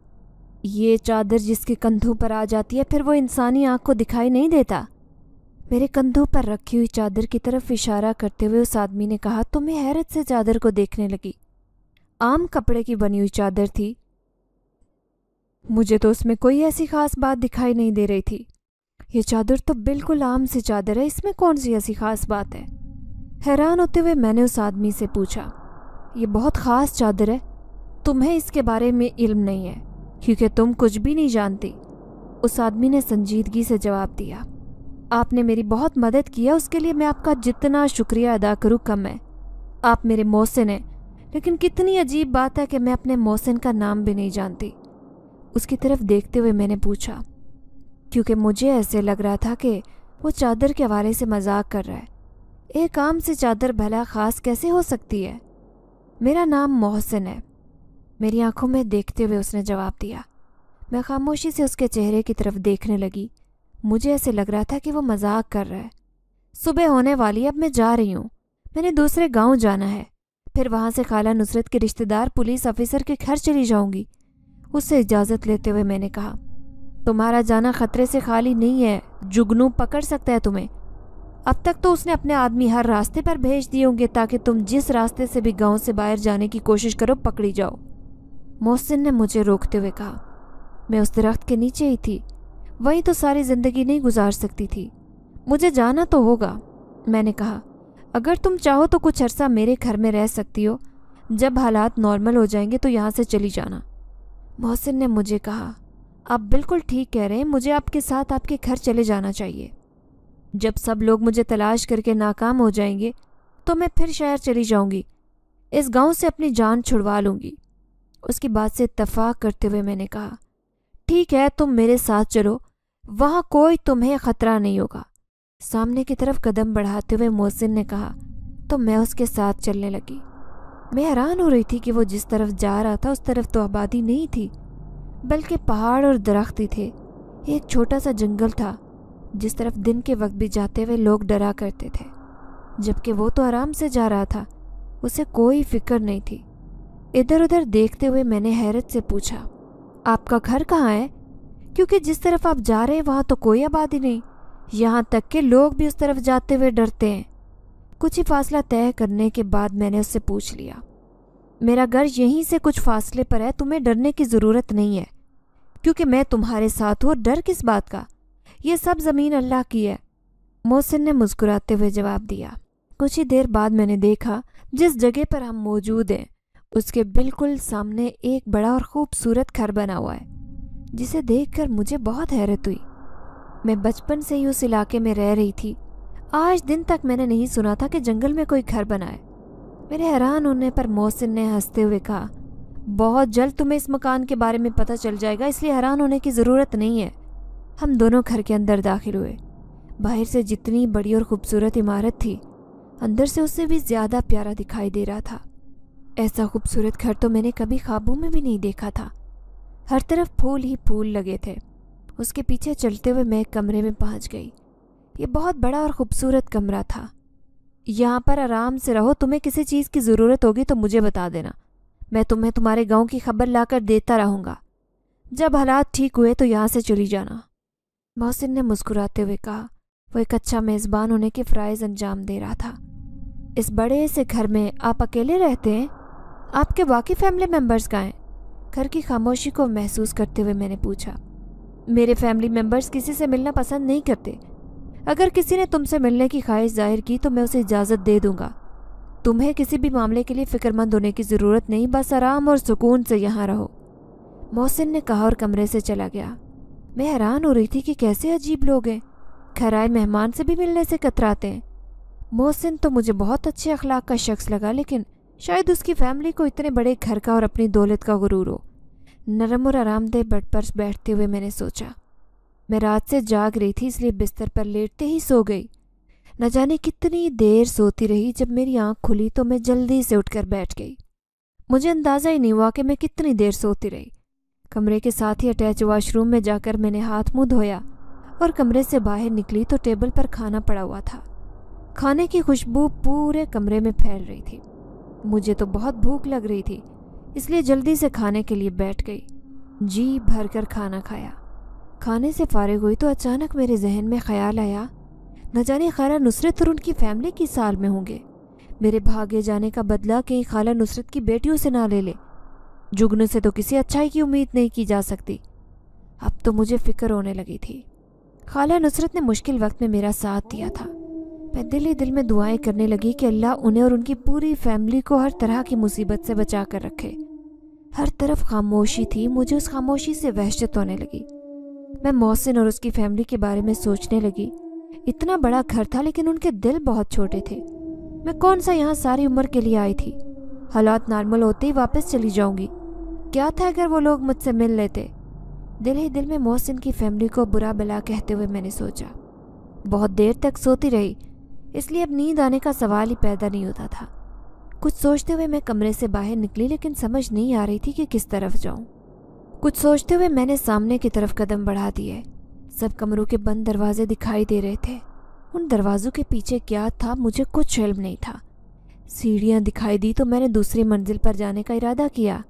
ये चादर जिसके कंधों पर आ जाती है फिर वो इंसानी आँख को दिखाई नहीं देता। मेरे कंधों पर रखी हुई चादर की तरफ इशारा करते हुए उस आदमी ने कहा तो मैं हैरत से चादर को देखने लगी। आम कपड़े की बनी हुई चादर थी, मुझे तो उसमें कोई ऐसी खास बात दिखाई नहीं दे रही थी। ये चादर तो बिल्कुल आम सी चादर है, इसमें कौन सी ऐसी खास बात है। हैरान होते हुए मैंने उस आदमी से पूछा, ये बहुत ख़ास चादर है, तुम्हें इसके बारे में इल्म नहीं है क्योंकि तुम कुछ भी नहीं जानती। उस आदमी ने संजीदगी से जवाब दिया, आपने मेरी बहुत मदद किया, उसके लिए मैं आपका जितना शुक्रिया अदा करूँ कम है। आप मेरे मोहसिन हैं, लेकिन कितनी अजीब बात है कि मैं अपने मोहसिन का नाम भी नहीं जानती। उसकी तरफ देखते हुए मैंने पूछा, क्योंकि मुझे ऐसे लग रहा था कि वो चादर के हवाले से मजाक कर रहा है। एक आम से चादर भला ख़ास कैसे हो सकती है। मेरा नाम मोहसिन है, मेरी आंखों में देखते हुए उसने जवाब दिया। मैं खामोशी से उसके चेहरे की तरफ देखने लगी, मुझे ऐसे लग रहा था कि वो मजाक कर रहा है। सुबह होने वाली, अब मैं जा रही हूँ, मैंने दूसरे गांव जाना है, फिर वहाँ से खाला नुसरत के रिश्तेदार पुलिस ऑफिसर के घर चली जाऊँगी। उससे इजाज़त लेते हुए मैंने कहा, तुम्हारा जाना खतरे से खाली नहीं है, जुगनू पकड़ सकता है तुम्हें। अब तक तो उसने अपने आदमी हर रास्ते पर भेज दिए होंगे ताकि तुम जिस रास्ते से भी गांव से बाहर जाने की कोशिश करो पकड़ी जाओ। मोहसिन ने मुझे रोकते हुए कहा, मैं उस दरख्त के नीचे ही थी, वहीं तो सारी ज़िंदगी नहीं गुजार सकती थी, मुझे जाना तो होगा। मैंने कहा, अगर तुम चाहो तो कुछ अरसा मेरे घर में रह सकती हो, जब हालात नॉर्मल हो जाएंगे तो यहाँ से चली जाना। मोहसिन ने मुझे कहा, आप बिल्कुल ठीक कह रहे हैं, मुझे आपके साथ आपके घर चले जाना चाहिए। जब सब लोग मुझे तलाश करके नाकाम हो जाएंगे तो मैं फिर शहर चली जाऊंगी, इस गांव से अपनी जान छुड़वा लूँगी। उसकी बात से इत्तफाक करते हुए मैंने कहा, ठीक है, तुम मेरे साथ चलो, वहाँ कोई तुम्हें ख़तरा नहीं होगा। सामने की तरफ कदम बढ़ाते हुए मोहसिन ने कहा, तो मैं उसके साथ चलने लगी। मैं हैरान हो रही थी कि वो जिस तरफ जा रहा था उस तरफ तो आबादी नहीं थी, बल्कि पहाड़ और दरख्त ही थे। एक छोटा सा जंगल था जिस तरफ दिन के वक्त भी जाते हुए लोग डरा करते थे, जबकि वो तो आराम से जा रहा था, उसे कोई फिक्र नहीं थी। इधर उधर देखते हुए मैंने हैरत से पूछा, आपका घर कहाँ है, क्योंकि जिस तरफ आप जा रहे हैं वहाँ तो कोई आबादी नहीं, यहाँ तक के लोग भी उस तरफ जाते हुए डरते हैं। कुछ ही फासला तय करने के बाद मैंने उससे पूछ लिया, मेरा घर यहीं से कुछ फासले पर है, तुम्हें डरने की ज़रूरत नहीं है क्योंकि मैं तुम्हारे साथ हूँ, डर किस बात का, ये सब ज़मीन अल्लाह की है। मोहसिन ने मुस्कुराते हुए जवाब दिया। कुछ ही देर बाद मैंने देखा जिस जगह पर हम मौजूद हैं उसके बिल्कुल सामने एक बड़ा और ख़ूबसूरत घर बना हुआ है, जिसे देखकर मुझे बहुत हैरत हुई। मैं बचपन से ही उस इलाके में रह रही थी, आज दिन तक मैंने नहीं सुना था कि जंगल में कोई घर बनाए। मेरे हैरान होने पर मोहसिन ने हंसते हुए कहा, बहुत जल्द तुम्हें इस मकान के बारे में पता चल जाएगा, इसलिए हैरान होने की ज़रूरत नहीं है। हम दोनों घर के अंदर दाखिल हुए। बाहर से जितनी बड़ी और ख़ूबसूरत इमारत थी, अंदर से उससे भी ज़्यादा प्यारा दिखाई दे रहा था। ऐसा खूबसूरत घर तो मैंने कभी ख्वाबों में भी नहीं देखा था। हर तरफ फूल ही फूल लगे थे। उसके पीछे चलते हुए मैं कमरे में पहुँच गई। ये बहुत बड़ा और ख़ूबसूरत कमरा था। यहाँ पर आराम से रहो, तुम्हें किसी चीज़ की ज़रूरत होगी तो मुझे बता देना, मैं तुम्हें तुम्हारे गांव की खबर लाकर देता रहूँगा। जब हालात ठीक हुए तो यहाँ से चली जाना। मोहसिन ने मुस्कुराते हुए कहा। वो एक अच्छा मेज़बान होने के फ़राइज़ अंजाम दे रहा था। इस बड़े से घर में आप अकेले रहते हैं, आपके बाकी फैमिली मेम्बर्स कहाँ हैं? घर की खामोशी को महसूस करते हुए मैंने पूछा। मेरे फैमिली मेम्बर्स किसी से मिलना पसंद नहीं करते, अगर किसी ने तुमसे मिलने की ख्वाहिश जाहिर की तो मैं उसे इजाज़त दे दूँगा। तुम्हें किसी भी मामले के लिए फ़िक्रमंद होने की ज़रूरत नहीं, बस आराम और सुकून से यहाँ रहो। मोहसिन ने कहा और कमरे से चला गया। मैं हैरान हो रही थी कि कैसे अजीब लोग हैं, घर आए मेहमान से भी मिलने से कतराते हैं। मोहसिन तो मुझे बहुत अच्छे अखलाक का शख्स लगा, लेकिन शायद उसकी फ़ैमिली को इतने बड़े घर का और अपनी दौलत का गुरूर हो। नरम और आरामदेह बेड पर बैठते हुए मैंने सोचा। मैं रात से जाग रही थी, इसलिए बिस्तर पर लेटते ही सो गई। न जाने कितनी देर सोती रही। जब मेरी आंख खुली तो मैं जल्दी से उठकर बैठ गई। मुझे अंदाज़ा ही नहीं हुआ कि मैं कितनी देर सोती रही। कमरे के साथ ही अटैच वाशरूम में जाकर मैंने हाथ मुँह धोया और कमरे से बाहर निकली तो टेबल पर खाना पड़ा हुआ था। खाने की खुशबू पूरे कमरे में फैल रही थी। मुझे तो बहुत भूख लग रही थी, इसलिए जल्दी से खाने के लिए बैठ गई। जी भर कर खाना खाया। खाने से फारिग हुई तो अचानक मेरे जहन में ख़्याल आया न जाने खाला नुसरत और उनकी फैमिली किस साल में होंगे। मेरे भागे जाने का बदला कहीं खाला नुसरत की बेटियों से ना ले ले। जुगनू से तो किसी अच्छाई की उम्मीद नहीं की जा सकती। अब तो मुझे फिक्र होने लगी थी। खाला नुसरत ने मुश्किल वक्त में मेरा साथ दिया था। मैं दिल ही दिल में दुआएं करने लगी कि अल्लाह उन्हें और उनकी पूरी फैमिली को हर तरह की मुसीबत से बचा कर रखे। हर तरफ खामोशी थी। मुझे उस खामोशी से वहशत होने लगी। मैं मोहसिन और उसकी फैमिली के बारे में सोचने लगी। इतना बड़ा घर था लेकिन उनके दिल बहुत छोटे थे। मैं कौन सा यहाँ सारी उम्र के लिए आई थी। हालात नॉर्मल होते ही वापस चली जाऊँगी। क्या था अगर वो लोग मुझसे मिल लेते। दिल ही दिल में मोहसिन की फैमिली को बुरा भला कहते हुए मैंने सोचा। बहुत देर तक सोती रही, इसलिए अब नींद आने का सवाल ही पैदा नहीं होता था। कुछ सोचते हुए मैं कमरे से बाहर निकली, लेकिन समझ नहीं आ रही थी कि किस तरफ जाऊँ। कुछ सोचते हुए मैंने सामने की तरफ कदम बढ़ा दिए। सब कमरों के बंद दरवाजे दिखाई दे रहे थे। उन दरवाज़ों के पीछे क्या था मुझे कुछ इल्म नहीं था। सीढ़ियाँ दिखाई दी तो मैंने दूसरी मंजिल पर जाने का इरादा किया।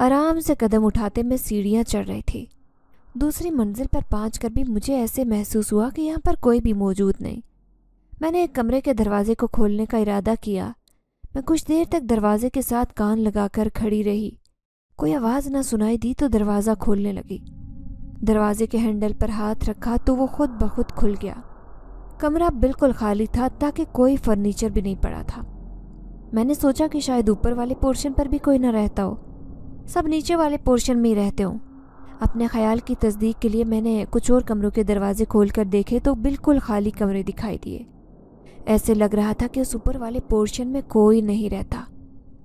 आराम से कदम उठाते मैं सीढ़ियाँ चढ़ रही थी। दूसरी मंजिल पर पहुँच कर भी मुझे ऐसे महसूस हुआ कि यहाँ पर कोई भी मौजूद नहीं। मैंने एक कमरे के दरवाजे को खोलने का इरादा किया। मैं कुछ देर तक दरवाजे के साथ कान लगाकर खड़ी रही। कोई आवाज़ ना सुनाई दी तो दरवाज़ा खोलने लगी। दरवाजे के हैंडल पर हाथ रखा तो वो खुद ब खुद खुल गया। कमरा बिल्कुल खाली था, ताकि कोई फर्नीचर भी नहीं पड़ा था। मैंने सोचा कि शायद ऊपर वाले पोर्शन पर भी कोई ना रहता हो, सब नीचे वाले पोर्शन में ही रहते हों। अपने ख्याल की तस्दीक के लिए मैंने कुछ और कमरों के दरवाजे खोलकर देखे तो बिल्कुल खाली कमरे दिखाई दिए। ऐसे लग रहा था कि उस ऊपर वाले पोर्शन में कोई नहीं रहता।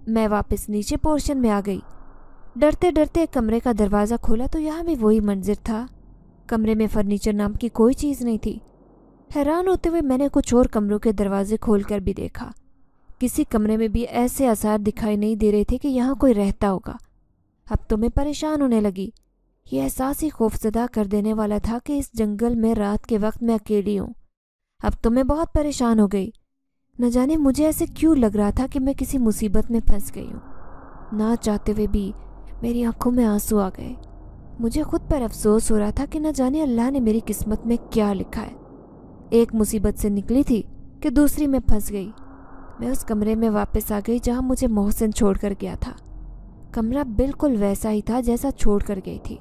मैं वापस नीचे पोर्शन में आ गई। डरते डरते एक कमरे का दरवाज़ा खोला तो यहाँ भी वही मंजर था। कमरे में फर्नीचर नाम की कोई चीज़ नहीं थी। हैरान होते हुए मैंने कुछ और कमरों के दरवाजे खोलकर भी देखा। किसी कमरे में भी ऐसे आसार दिखाई नहीं दे रहे थे कि यहाँ कोई रहता होगा। अब तो मैं परेशान होने लगी। यह एहसास ही खौफजदा कर देने वाला था कि इस जंगल में रात के वक्त मैं अकेली हूँ। अब तो मैं बहुत परेशान हो गई। न जाने मुझे ऐसे क्यों लग रहा था कि मैं किसी मुसीबत में फंस गई हूँ। ना चाहते हुए भी मेरी आंखों में आंसू आ गए। मुझे खुद पर अफसोस हो रहा था कि न जाने अल्लाह ने मेरी किस्मत में क्या लिखा है। एक मुसीबत से निकली थी कि दूसरी में फंस गई। मैं उस कमरे में वापस आ गई जहाँ मुझे मोहसिन छोड़कर गया था। कमरा बिल्कुल वैसा ही था जैसा छोड़कर गई थी।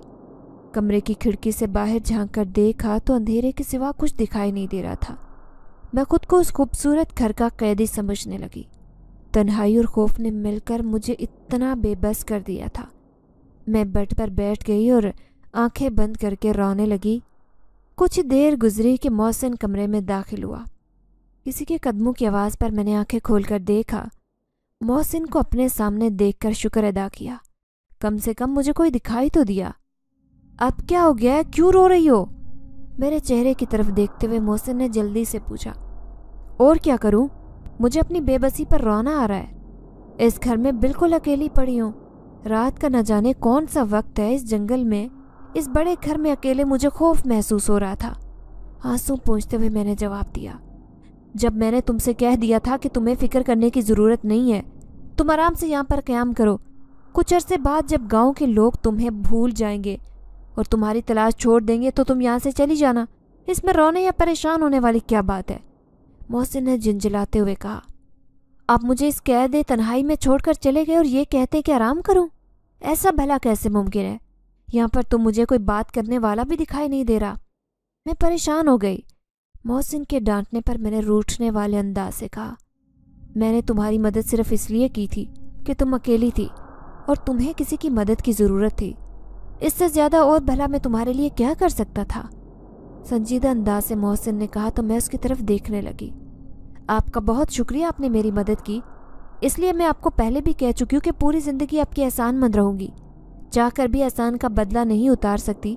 कमरे की खिड़की से बाहर झांक कर देखा तो अंधेरे के सिवा कुछ दिखाई नहीं दे रहा था। मैं खुद को उस खूबसूरत घर का कैदी समझने लगी। तन्हाई और खौफ ने मिलकर मुझे इतना बेबस कर दिया था। मैं बेड पर बैठ गई और आंखें बंद करके रोने लगी। कुछ देर गुजरी कि मोहसिन कमरे में दाखिल हुआ। किसी के कदमों की आवाज़ पर मैंने आंखें खोलकर देखा। मोहसिन को अपने सामने देखकर शुक्र अदा किया। कम से कम मुझे कोई दिखाई तो दिया। अब क्या हो गया, क्यों रो रही हो? मेरे चेहरे की तरफ देखते हुए मोहसिन ने जल्दी से पूछा। और क्या करूं, मुझे अपनी बेबसी पर रोना आ रहा है। इस घर में बिल्कुल अकेली पड़ी हूँ। रात का न जाने कौन सा वक्त है। इस जंगल में, इस बड़े घर में अकेले मुझे खौफ महसूस हो रहा था। आंसू पोंछते हुए मैंने जवाब दिया। जब मैंने तुमसे कह दिया था कि तुम्हें फ़िक्र करने की ज़रूरत नहीं है, तुम आराम से यहाँ पर क़याम करो। कुछ अरसे बाद जब गांव के लोग तुम्हें भूल जाएंगे और तुम्हारी तलाश छोड़ देंगे तो तुम यहाँ से चली जाना। इसमें रोने या परेशान होने वाली क्या बात है? मोहसिन ने झिंझलाते हुए कहा। आप मुझे इस कैद तन्हाई में छोड़कर चले गए और ये कहते कि आराम करूँ? ऐसा भला कैसे मुमकिन है? यहाँ पर तो मुझे कोई बात करने वाला भी दिखाई नहीं दे रहा। मैं परेशान हो गई। मोहसिन के डांटने पर मैंने रूठने वाले अंदाज से कहा, मैंने तुम्हारी मदद सिर्फ इसलिए की थी कि तुम अकेली थी और तुम्हें किसी की मदद की ज़रूरत थी। इससे ज़्यादा और भला मैं तुम्हारे लिए क्या कर सकता था? संजीदा अंदाज से मोहसिन ने कहा तो मैं उसकी तरफ देखने लगी। आपका बहुत शुक्रिया, आपने मेरी मदद की। इसलिए मैं आपको पहले भी कह चुकी हूँ कि पूरी ज़िंदगी आपकी एहसानमंद रहूँगी। चाहकर भी एहसान का बदला नहीं उतार सकती।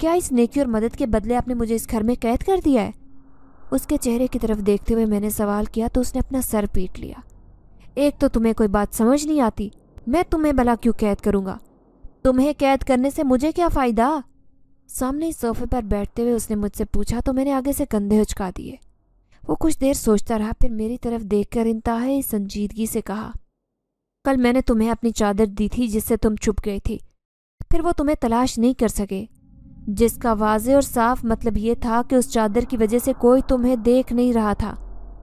क्या इस नेकी और मदद के बदले आपने मुझे इस घर में कैद कर दिया है? उसके चेहरे की तरफ देखते हुए मैंने सवाल किया तो उसने अपना सर पीट लिया। एक तो तुम्हें कोई बात समझ नहीं आती। मैं तुम्हें भला क्यों कैद करूँगा? तुम्हें कैद करने से मुझे क्या फ़ायदा? सामने ही सोफे पर बैठते हुए उसने मुझसे पूछा तो मैंने आगे से कंधे उचका दिए। वो कुछ देर सोचता रहा, फिर मेरी तरफ देखकर इंतहाई संजीदगी से कहा, कल मैंने तुम्हें अपनी चादर दी थी जिससे तुम छुप गई थी। फिर वो तुम्हें तलाश नहीं कर सके। जिसका वाज़े और साफ मतलब ये था कि उस चादर की वजह से कोई तुम्हें देख नहीं रहा था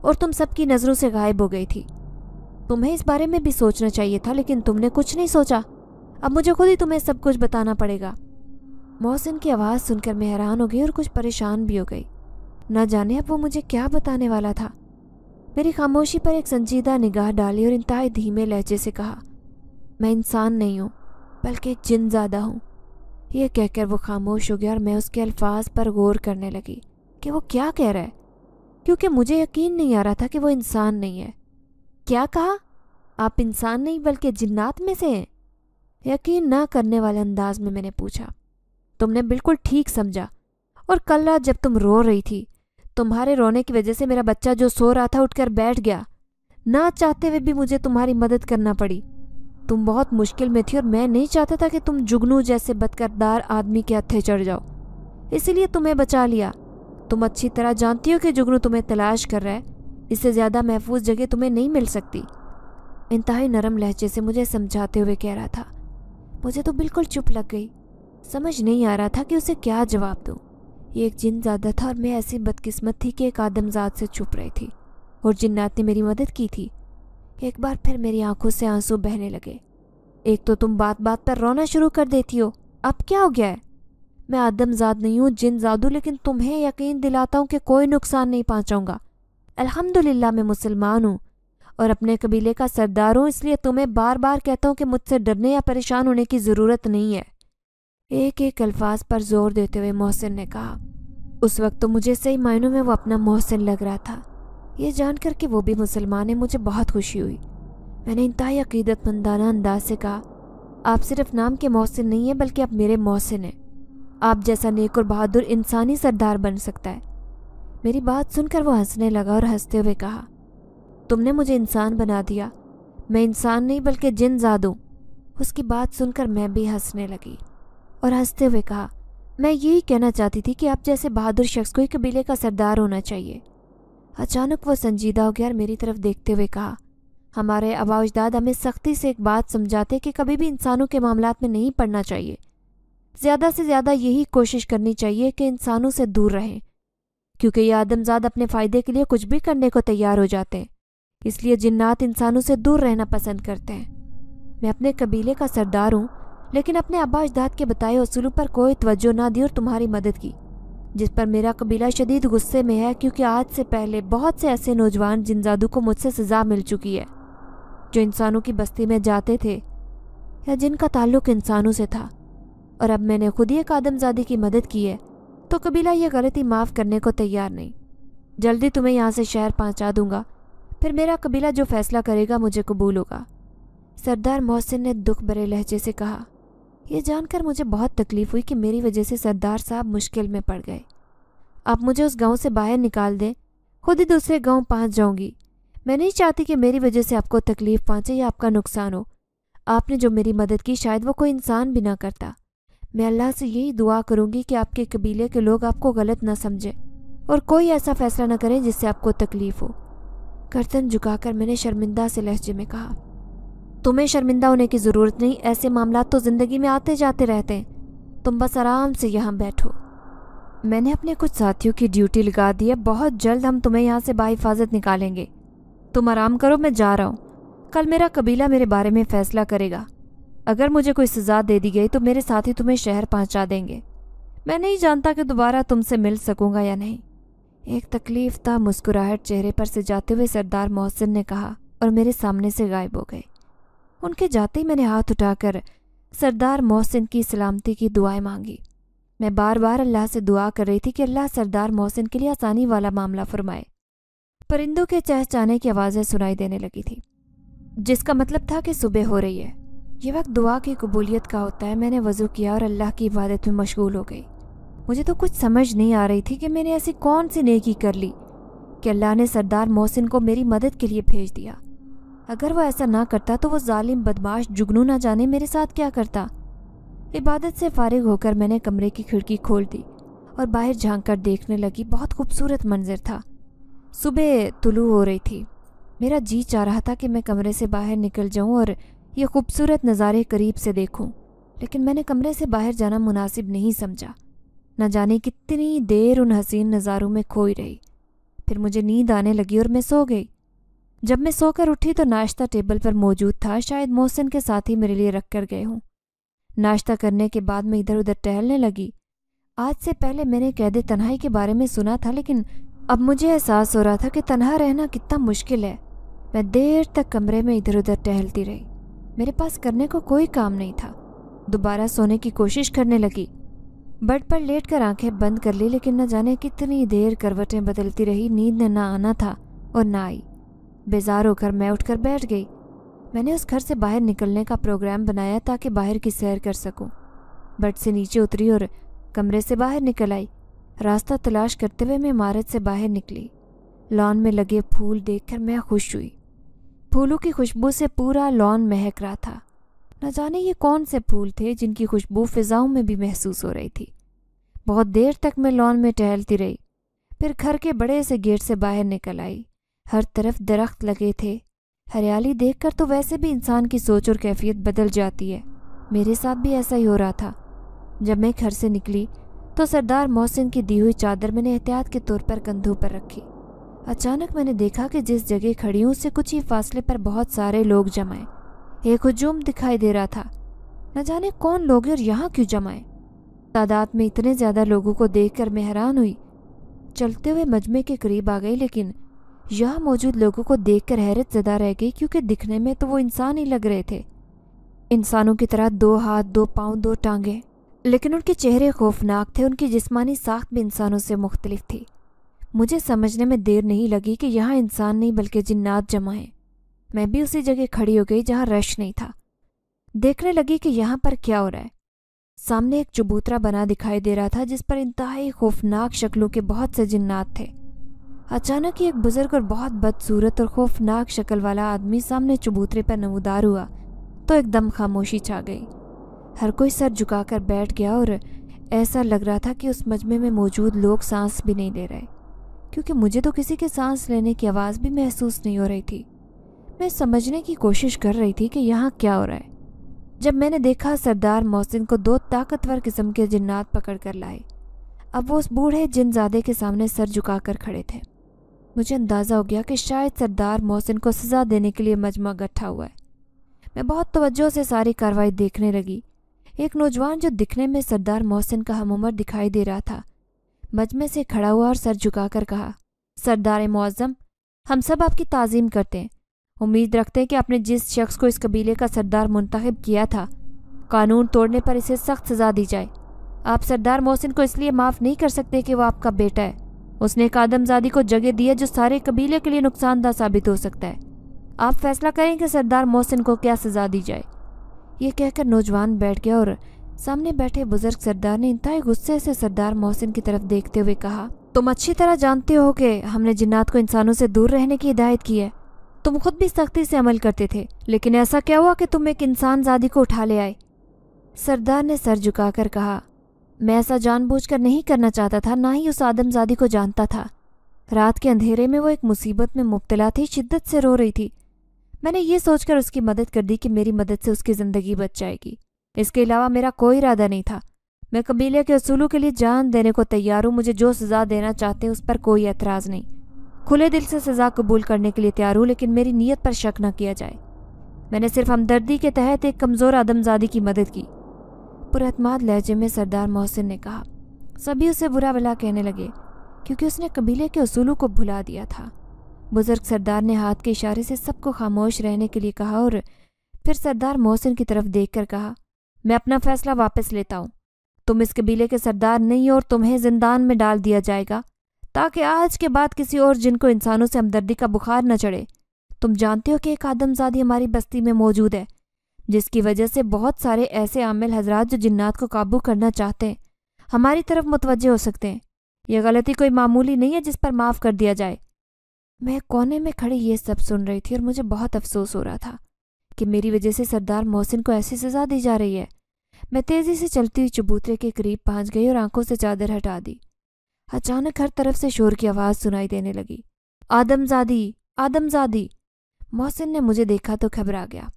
और तुम सबकी नज़रों से गायब हो गई थी। तुम्हें इस बारे में भी सोचना चाहिए था, लेकिन तुमने कुछ नहीं सोचा। अब मुझे खुद ही तुम्हें सब कुछ बताना पड़ेगा। मोहसिन की आवाज़ सुनकर मैं हैरान हो गई और कुछ परेशान भी हो गई। ना जाने अब वो मुझे क्या बताने वाला था। मेरी खामोशी पर एक संजीदा निगाह डाली और इंतहाई धीमे लहजे से कहा, मैं इंसान नहीं हूँ बल्कि जिन ज़्यादा हूँ। यह कहकर वो खामोश हो गया और मैं उसके अल्फाज पर गौर करने लगी कि वो क्या कह रहा है, क्योंकि मुझे यकीन नहीं आ रहा था कि वो इंसान नहीं है। क्या कहा? आप इंसान नहीं बल्कि जिन्नात में से हैं? यकीन ना करने वाले अंदाज में मैंने पूछा। तुमने बिल्कुल ठीक समझा, और कल रात जब तुम रो रही थी, तुम्हारे रोने की वजह से मेरा बच्चा जो सो रहा था उठकर बैठ गया। ना चाहते हुए भी मुझे तुम्हारी मदद करना पड़ी। तुम बहुत मुश्किल में थी और मैं नहीं चाहता था कि तुम जुगनू जैसे बदकिरदार आदमी के हत्थे चढ़ जाओ, इसलिए तुम्हें बचा लिया। तुम अच्छी तरह जानती हो कि जुगनू तुम्हें तलाश कर रहा है। इससे ज़्यादा महफूज जगह तुम्हें नहीं मिल सकती। इंतहाई नरम लहजे से मुझे समझाते हुए कह रहा था। मुझे तो बिल्कुल चुप लग गई, समझ नहीं आ रहा था कि उसे क्या जवाब दूँ। ये एक जिन ज़्यादा था और मैं ऐसी बदकिस्मत थी कि एक आदमजात से छुप रही थी, और जिन्नात ने मेरी मदद की थी। एक बार फिर मेरी आंखों से आंसू बहने लगे। एक तो तुम बात बात पर रोना शुरू कर देती हो, अब क्या हो गया है? मैं आदमजात नहीं हूँ, जिनजाद हूँ, लेकिन तुम्हें यकीन दिलाता हूँ कि कोई नुकसान नहीं पहुँचाऊँगा। अल्हम्दुलिल्लाह मैं मुसलमान हूँ और अपने कबीले का सरदार हूँ, इसलिए तुम्हें बार बार कहता हूँ कि मुझसे डरने या परेशान होने की ज़रूरत नहीं है। एक एक अल्फाज पर जोर देते हुए मोहसिन ने कहा। उस वक्त तो मुझे सही मायनों में वो अपना मोहसिन लग रहा था। ये जानकर कि वो भी मुसलमान है मुझे बहुत खुशी हुई। मैंने इंतहाई अक़ीदतमंदाना अंदाज से कहा, आप सिर्फ नाम के मोहसिन नहीं हैं बल्कि आप मेरे मोहसिन हैं। आप जैसा नेक और बहादुर इंसानी सरदार बन सकता है। मेरी बात सुनकर वो हंसने लगा और हंसते हुए कहा, तुमने मुझे इंसान बना दिया, मैं इंसान नहीं बल्कि जिन ज़ादू। उसकी बात सुनकर मैं भी हंसने लगी और हंसते हुए कहा, मैं यही कहना चाहती थी कि आप जैसे बहादुर शख्स को ही कबीले का सरदार होना चाहिए। अचानक वो संजीदा हो गया और मेरी तरफ देखते हुए कहा, हमारे आबा अजदाद हमें सख्ती से एक बात समझाते कि कभी भी इंसानों के मामलात में नहीं पड़ना चाहिए। ज़्यादा से ज़्यादा यही कोशिश करनी चाहिए कि इंसानों से दूर रहें, क्योंकि ये आदमजात अपने फ़ायदे के लिए कुछ भी करने को तैयार हो जाते हैं। इसलिए जिन्नात इंसानों से दूर रहना पसंद करते हैं। मैं अपने कबीले का सरदार हूँ, लेकिन अपने आबा अजदाद के बताए उसूलों पर कोई तवज्जो ना दी और तुम्हारी मदद की, जिस पर मेरा कबीला शदीद गुस्से में है, क्योंकि आज से पहले बहुत से ऐसे नौजवान जिनजादू को मुझसे सज़ा मिल चुकी है जो इंसानों की बस्ती में जाते थे या जिनका ताल्लुक़ इंसानों से था। और अब मैंने खुद ही एक आदमजादी की मदद की है, तो कबीला यह गलती माफ़ करने को तैयार नहीं। जल्दी तुम्हें यहाँ से शहर पहुँचा दूँगा, फिर मेरा कबीला जो फ़ैसला करेगा मुझे कबूल होगा। सरदार मोहसिन ने दुख भरे लहजे से कहा। यह जानकर मुझे बहुत तकलीफ़ हुई कि मेरी वजह से सरदार साहब मुश्किल में पड़ गए। आप मुझे उस गांव से बाहर निकाल दें, खुद ही दूसरे गांव पहुंच जाऊंगी। मैं नहीं चाहती कि मेरी वजह से आपको तकलीफ़ पहुंचे या आपका नुकसान हो। आपने जो मेरी मदद की शायद वो कोई इंसान भी ना करता। मैं अल्लाह से यही दुआ करूँगी कि आपके कबीले के लोग आपको गलत ना समझें और कोई ऐसा फ़ैसला ना करें जिससे आपको तकलीफ़ हो। गर्दन झुकाकर मैंने शर्मिंदा से लहजे में कहा, तुम्हें शर्मिंदा होने की ज़रूरत नहीं। ऐसे मामला तो ज़िंदगी में आते जाते रहते हैं, तुम बस आराम से यहाँ बैठो। मैंने अपने कुछ साथियों की ड्यूटी लगा दी है, बहुत जल्द हम तुम्हें यहाँ से बाहिफाजत निकालेंगे। तुम आराम करो, मैं जा रहा हूँ। कल मेरा कबीला मेरे बारे में फ़ैसला करेगा। अगर मुझे कोई सज़ा दे दी गई तो मेरे साथी तुम्हें शहर पहुँचा देंगे। मैं नहीं जानता कि दोबारा तुमसे मिल सकूँगा या नहीं। एक तकलीफ था मुस्कुराहट चेहरे पर से जाते हुए सरदार मोहसिन ने कहा और मेरे सामने से गायब हो गए। उनके जाते ही मैंने हाथ उठाकर सरदार मोहसिन की सलामती की दुआएं मांगी। मैं बार बार अल्लाह से दुआ कर रही थी कि अल्लाह सरदार मोहसिन के लिए आसानी वाला मामला फरमाए। परिंदों के चहचहाने की आवाज़ें सुनाई देने लगी थी, जिसका मतलब था कि सुबह हो रही है। यह वक्त दुआ की कबूलियत का होता है। मैंने वज़ू किया और अल्लाह की इबादत में मशगूल हो गई। मुझे तो कुछ समझ नहीं आ रही थी कि मैंने ऐसी कौन सी नेकी कर ली कि अल्लाह ने सरदार मोहसिन को मेरी मदद के लिए भेज दिया। अगर वो ऐसा ना करता तो वो जालिम बदमाश जुगनू ना जाने मेरे साथ क्या करता। इबादत से फारिग होकर मैंने कमरे की खिड़की खोल दी और बाहर झांक कर देखने लगी। बहुत खूबसूरत मंजर था। सुबह तुलू हो रही थी। मेरा जी चाह रहा था कि मैं कमरे से बाहर निकल जाऊं और ये खूबसूरत नज़ारे करीब से देखूं, लेकिन मैंने कमरे से बाहर जाना मुनासिब नहीं समझा। न जाने कितनी देर उन हसीन नज़ारों में खोई रही। फिर मुझे नींद आने लगी और मैं सो गई। जब मैं सोकर उठी तो नाश्ता टेबल पर मौजूद था, शायद मोहसिन के साथ ही मेरे लिए रख कर गए हों। नाश्ता करने के बाद मैं इधर उधर टहलने लगी। आज से पहले मैंने कैद तन्हाई के बारे में सुना था, लेकिन अब मुझे एहसास हो रहा था कि तन्हा रहना कितना मुश्किल है। मैं देर तक कमरे में इधर उधर टहलती रही। मेरे पास करने को कोई काम नहीं था। दोबारा सोने की कोशिश करने लगी। बेड पर लेट कर आंखें बंद कर ली, लेकिन न जाने कितनी देर करवटें बदलती रही। नींद न आना था और ना आई। बेजार होकर मैं उठकर बैठ गई। मैंने उस घर से बाहर निकलने का प्रोग्राम बनाया ताकि बाहर की सैर कर सकूं। बेड से नीचे उतरी और कमरे से बाहर निकल आई। रास्ता तलाश करते हुए मैं इमारत से बाहर निकली। लॉन में लगे फूल देखकर मैं खुश हुई। फूलों की खुशबू से पूरा लॉन महक रहा था। न जाने ये कौन से फूल थे जिनकी खुशबू फिजाओं में भी महसूस हो रही थी। बहुत देर तक मैं लॉन में टहलती रही, फिर घर के बड़े से गेट से बाहर निकल आई। हर तरफ दरख्त लगे थे। हरियाली देखकर तो वैसे भी इंसान की सोच और कैफियत बदल जाती है। मेरे साथ भी ऐसा ही हो रहा था। जब मैं घर से निकली तो सरदार मोहसिन की दी हुई चादर मैंने एहतियात के तौर पर कंधों पर रखी। अचानक मैंने देखा कि जिस जगह खड़ी हूँ उससे कुछ ही फासले पर बहुत सारे लोग जमाए। एक हुजूम दिखाई दे रहा था। न जाने कौन लोग और यहाँ क्यों जमाए। तादाद में इतने ज़्यादा लोगों को देखकर मैं हैरान हुई। चलते हुए मजमे के करीब आ गई, लेकिन यहाँ मौजूद लोगों को देखकर हैरत ज़दा रह गई, क्योंकि दिखने में तो वो इंसान ही लग रहे थे। इंसानों की तरह दो हाथ, दो पाँव, दो टांगें, लेकिन उनके चेहरे खौफनाक थे। उनकी जिस्मानी साख्त भी इंसानों से मुख्तलिफ थी। मुझे समझने में देर नहीं लगी कि यहाँ इंसान नहीं बल्कि जिन्नात जमा हैं। मैं भी उसी जगह खड़ी हो गई जहाँ रश नहीं था। देखने लगी कि यहाँ पर क्या हो रहा है। सामने एक चबूतरा बना दिखाई दे रहा था, जिस पर इंतहाई खौफनाक शक्लों के बहुत से जिन्नात थे। अचानक ही एक बुजुर्ग और बहुत बदसूरत और खौफनाक शक्ल वाला आदमी सामने चबूतरे पर नमूदार हुआ तो एकदम खामोशी छा गई। हर कोई सर झुकाकर बैठ गया और ऐसा लग रहा था कि उस मजमे में मौजूद लोग सांस भी नहीं ले रहे, क्योंकि मुझे तो किसी के सांस लेने की आवाज़ भी महसूस नहीं हो रही थी। मैं समझने की कोशिश कर रही थी कि यहाँ क्या हो रहा है। जब मैंने देखा सरदार मोहसिन को दो ताकतवर किस्म के जिन्नात पकड़ कर लाए। अब वो उस बूढ़े जिनजादे के सामने सर झुकाकर खड़े थे। मुझे अंदाज़ा हो गया कि शायद सरदार मोहसिन को सज़ा देने के लिए मजमा इकट्ठा हुआ है। मैं बहुत तवज्जो से सारी कार्रवाई देखने लगी। एक नौजवान जो दिखने में सरदार मोहसिन का हम उम्र दिखाई दे रहा था, मजमे से खड़ा हुआ और सर झुकाकर कहा, सरदार मुअज़्ज़म, हम सब आपकी ताज़ीम करते हैं। उम्मीद रखते हैं कि आपने जिस शख्स को इस कबीले का सरदार मुंतखब किया था, कानून तोड़ने पर इसे सख्त सज़ा दी जाए। आप सरदार मोहसिन को इसलिए माफ़ नहीं कर सकते कि वह आपका बेटा है। उसने एक आदमजादी को जगह दी है जो सारे कबीले के लिए नुकसानदायक साबित हो सकता है। आप फैसला करें कि सरदार मोहसिन को क्या सज़ा दी जाए। ये कहकर नौजवान बैठ गया और सामने बैठे बुजुर्ग सरदार ने इंतहाई गुस्से से सरदार मोहसिन की तरफ देखते हुए कहा, तुम अच्छी तरह जानते हो कि हमने जिन्नात को इंसानों से दूर रहने की हिदायत की है। तुम खुद भी सख्ती से अमल करते थे, लेकिन ऐसा क्या हुआ कि तुम एक इंसानजादी को उठा ले आए। सरदार ने सर झुकाकर कहा, मैं ऐसा जानबूझकर नहीं करना चाहता था, ना ही उस आदमजादी को जानता था। रात के अंधेरे में वो एक मुसीबत में मुब्तला थी, शिद्दत से रो रही थी। मैंने ये सोचकर उसकी मदद कर दी कि मेरी मदद से उसकी ज़िंदगी बच जाएगी। इसके अलावा मेरा कोई इरादा नहीं था। मैं कबीले के असूलों के लिए जान देने को तैयार हूँ। मुझे जो सज़ा देना चाहते हैं उस पर कोई एतराज़ नहीं। खुले दिल से सज़ा कबूल करने के लिए तैयार हूँ, लेकिन मेरी नीयत पर शक न किया जाए। मैंने सिर्फ हमदर्दी के तहत एक कमज़ोर आदमजादी की मदद की। पुरअतमाद लहजे में सरदार मोहसिन ने कहा। सभी उसे बुरा भला कहने लगे, क्योंकि उसने कबीले के उसूलों को भुला दिया था। बुजुर्ग सरदार ने हाथ के इशारे से सबको खामोश रहने के लिए कहा और फिर सरदार मोहसिन की तरफ देखकर कहा, मैं अपना फैसला वापस लेता हूँ। तुम इस कबीले के सरदार नहीं और तुम्हें जिंदान में डाल दिया जाएगा, ताकि आज के बाद किसी और जिनको इंसानों से हमदर्दी का बुखार न चढ़े। तुम जानते हो कि एक आदमजादी हमारी बस्ती में मौजूद है, जिसकी वजह से बहुत सारे ऐसे आमिल हजरात जो जिन्नात को काबू करना चाहते हैं, हमारी तरफ मुतवज्जे हो सकते हैं। यह गलती कोई मामूली नहीं है जिस पर माफ़ कर दिया जाए। मैं कोने में खड़ी ये सब सुन रही थी और मुझे बहुत अफसोस हो रहा था कि मेरी वजह से सरदार मोहसिन को ऐसी सज़ा दी जा रही है। मैं तेज़ी से चलती हुई चबूतरे के करीब पहुँच गई और आंखों से चादर हटा दी। अचानक हर तरफ से शोर की आवाज़ सुनाई देने लगी, आदमजादी, आदमजादी। मोहसिन ने मुझे देखा तो घबरा गया।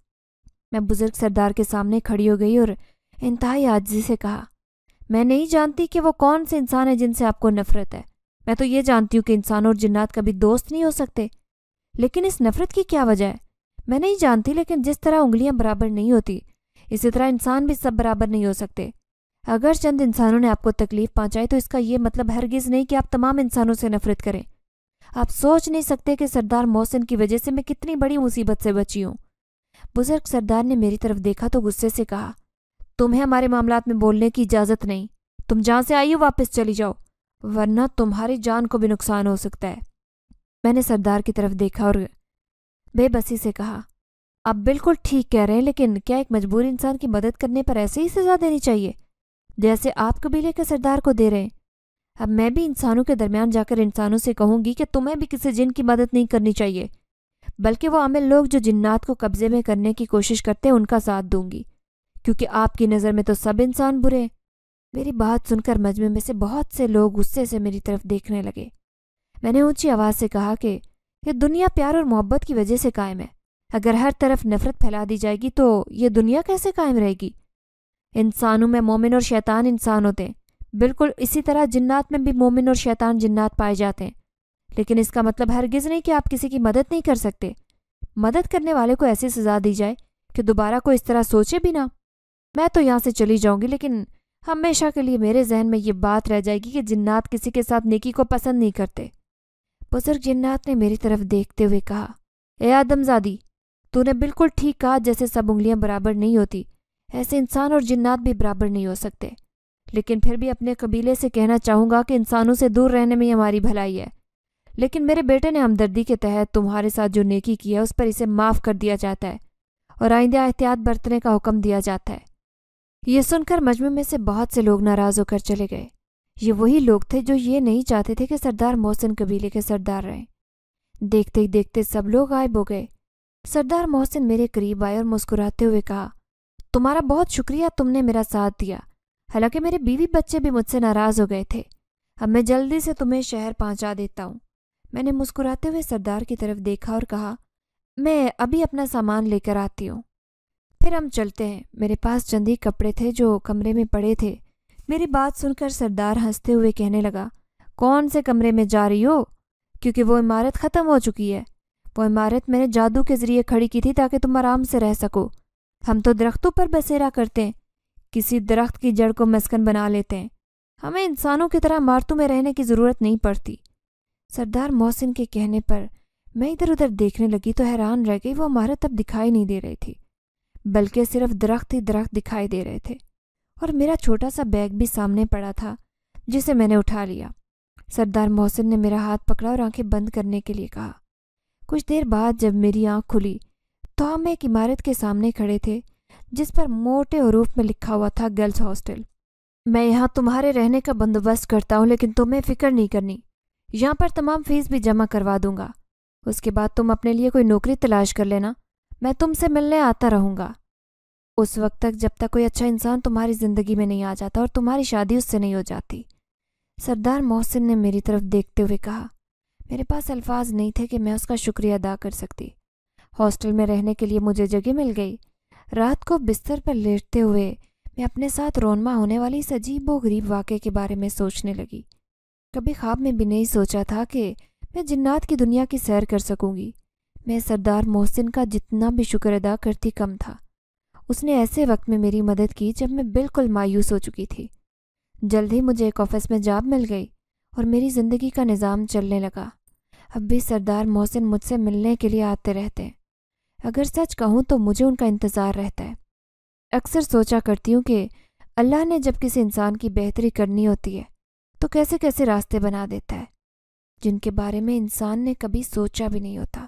मैं बुजुर्ग सरदार के सामने खड़ी हो गई और इंतहाई आजिज़ी से कहा, मैं नहीं जानती कि वो कौन से इंसान है जिनसे आपको नफरत है। मैं तो ये जानती हूँ कि इंसान और जिन्नात कभी दोस्त नहीं हो सकते, लेकिन इस नफरत की क्या वजह है मैं नहीं जानती। लेकिन जिस तरह उंगलियां बराबर नहीं होती, इसी तरह इंसान भी सब बराबर नहीं हो सकते। अगर चंद इंसानों ने आपको तकलीफ पहुंचाई तो इसका ये मतलब हरगिज नहीं कि आप तमाम इंसानों से नफरत करें। आप सोच नहीं सकते कि सरदार मोहसिन की वजह से मैं कितनी बड़ी मुसीबत से बची हूँ। बुजुर्ग सरदार ने मेरी तरफ देखा तो गुस्से से कहा, तुम्हें हमारे मामलात में बोलने की इजाज़त नहीं। तुम जहाँ से आई हो वापस चली जाओ, वरना तुम्हारी जान को भी नुकसान हो सकता है। मैंने सरदार की तरफ देखा और बेबसी से कहा, आप बिल्कुल ठीक कह रहे हैं, लेकिन क्या एक मजबूर इंसान की मदद करने पर ऐसे ही सजा देनी चाहिए जैसे आप कबीले के सरदार को दे रहे हैं? अब मैं भी इंसानों के दरमियान जाकर इंसानों से कहूंगी कि तुम्हें भी किसी जिन की मदद नहीं करनी चाहिए, बल्कि वो आमिल लोग जो जिन्नात को कब्जे में करने की कोशिश करते हैं उनका साथ दूंगी, क्योंकि आपकी नज़र में तो सब इंसान बुरे हैं। मेरी बात सुनकर मजमे में से बहुत से लोग गुस्से से मेरी तरफ देखने लगे। मैंने ऊंची आवाज़ से कहा कि यह दुनिया प्यार और मोहब्बत की वजह से कायम है। अगर हर तरफ नफरत फैला दी जाएगी तो ये दुनिया कैसे कायम रहेगी? इंसानों में मोमिन और शैतान इंसान होते हैं, बिल्कुल इसी तरह जिन्नात में भी मोमिन और शैतान जिन्नात पाए जाते हैं। लेकिन इसका मतलब हरगिज़ नहीं कि आप किसी की मदद नहीं कर सकते। मदद करने वाले को ऐसी सज़ा दी जाए कि दोबारा कोई इस तरह सोचे भी ना। मैं तो यहाँ से चली जाऊँगी, लेकिन हमेशा के लिए मेरे जहन में ये बात रह जाएगी कि जिन्नात किसी के साथ नेकी को पसंद नहीं करते। बुजुर्ग जिन्नात ने मेरी तरफ देखते हुए कहा, ए आदमजादी, तूने बिल्कुल ठीक कहा। जैसे सब उंगलियाँ बराबर नहीं होती, ऐसे इंसान और जिन्नात भी बराबर नहीं हो सकते। लेकिन फिर भी अपने कबीले से कहना चाहूँगा कि इंसानों से दूर रहने में हमारी भलाई है। लेकिन मेरे बेटे ने हमदर्दी के तहत तुम्हारे साथ जो नेकी की है उस पर इसे माफ़ कर दिया जाता है और आइंदा एहतियात बरतने का हुक्म दिया जाता है। ये सुनकर मजमे में से बहुत से लोग नाराज़ होकर चले गए। ये वही लोग थे जो ये नहीं चाहते थे कि सरदार मोहसिन कबीले के सरदार रहें। देखते ही देखते सब लोग गायब हो गए। सरदार मोहसिन मेरे करीब आए और मुस्कुराते हुए कहा, तुम्हारा बहुत शुक्रिया, तुमने मेरा साथ दिया। हालांकि मेरे बीवी बच्चे भी मुझसे नाराज़ हो गए थे। अब मैं जल्दी से तुम्हें शहर पहुंचा देता हूँ। मैंने मुस्कुराते हुए सरदार की तरफ देखा और कहा, मैं अभी अपना सामान लेकर आती हूँ, फिर हम चलते हैं। मेरे पास चंद ही कपड़े थे जो कमरे में पड़े थे। मेरी बात सुनकर सरदार हंसते हुए कहने लगा, कौन से कमरे में जा रही हो? क्योंकि वो इमारत ख़त्म हो चुकी है। वो इमारत मैंने जादू के ज़रिए खड़ी की थी ताकि तुम आराम से रह सको। हम तो दरख्तों पर बसेरा करते हैं, किसी दरख्त की जड़ को मस्कन बना लेते हैं। हमें इंसानों की तरह इमारतों में रहने की ज़रूरत नहीं पड़ती। सरदार मोहसिन के कहने पर मैं इधर उधर देखने लगी तो हैरान रह गई। वो इमारत अब दिखाई नहीं दे रही थी, बल्कि सिर्फ दरख्त ही दरख्त दिखाई दे रहे थे, और मेरा छोटा सा बैग भी सामने पड़ा था जिसे मैंने उठा लिया। सरदार मोहसिन ने मेरा हाथ पकड़ा और आंखें बंद करने के लिए कहा। कुछ देर बाद जब मेरी आंख खुली तो हम एक इमारत के सामने खड़े थे जिस पर मोटे हरूफ में लिखा हुआ था, गर्ल्स हॉस्टल। मैं यहाँ तुम्हारे रहने का बंदोबस्त करता हूँ, लेकिन तुम्हें फ़िक्र नहीं करनी। यहाँ पर तमाम फीस भी जमा करवा दूंगा। उसके बाद तुम अपने लिए कोई नौकरी तलाश कर लेना। मैं तुमसे मिलने आता रहूँगा उस वक्त तक जब तक कोई अच्छा इंसान तुम्हारी ज़िंदगी में नहीं आ जाता और तुम्हारी शादी उससे नहीं हो जाती। सरदार मोहसिन ने मेरी तरफ देखते हुए कहा। मेरे पास अल्फाज नहीं थे कि मैं उसका शुक्रिया अदा कर सकती। हॉस्टल में रहने के लिए मुझे जगह मिल गई। रात को बिस्तर पर लेटते हुए मैं अपने साथ रोनमा होने वाली इस अजीब व गरीब वाक़े के बारे में सोचने लगी। कभी ख्वाब में भी नहीं सोचा था कि मैं जिन्नात की दुनिया की सैर कर सकूँगी। मैं सरदार मोहसिन का जितना भी शुक्र अदा करती कम था। उसने ऐसे वक्त में मेरी मदद की जब मैं बिल्कुल मायूस हो चुकी थी। जल्द ही मुझे एक ऑफिस में जॉब मिल गई और मेरी ज़िंदगी का निज़ाम चलने लगा। अब भी सरदार मोहसिन मुझसे मिलने के लिए आते रहते हैं। अगर सच कहूँ तो मुझे उनका इंतज़ार रहता है। अक्सर सोचा करती हूँ कि अल्लाह ने जब किसी इंसान की बेहतरी करनी होती है तो कैसे कैसे रास्ते बना देता है जिनके बारे में इंसान ने कभी सोचा भी नहीं होता।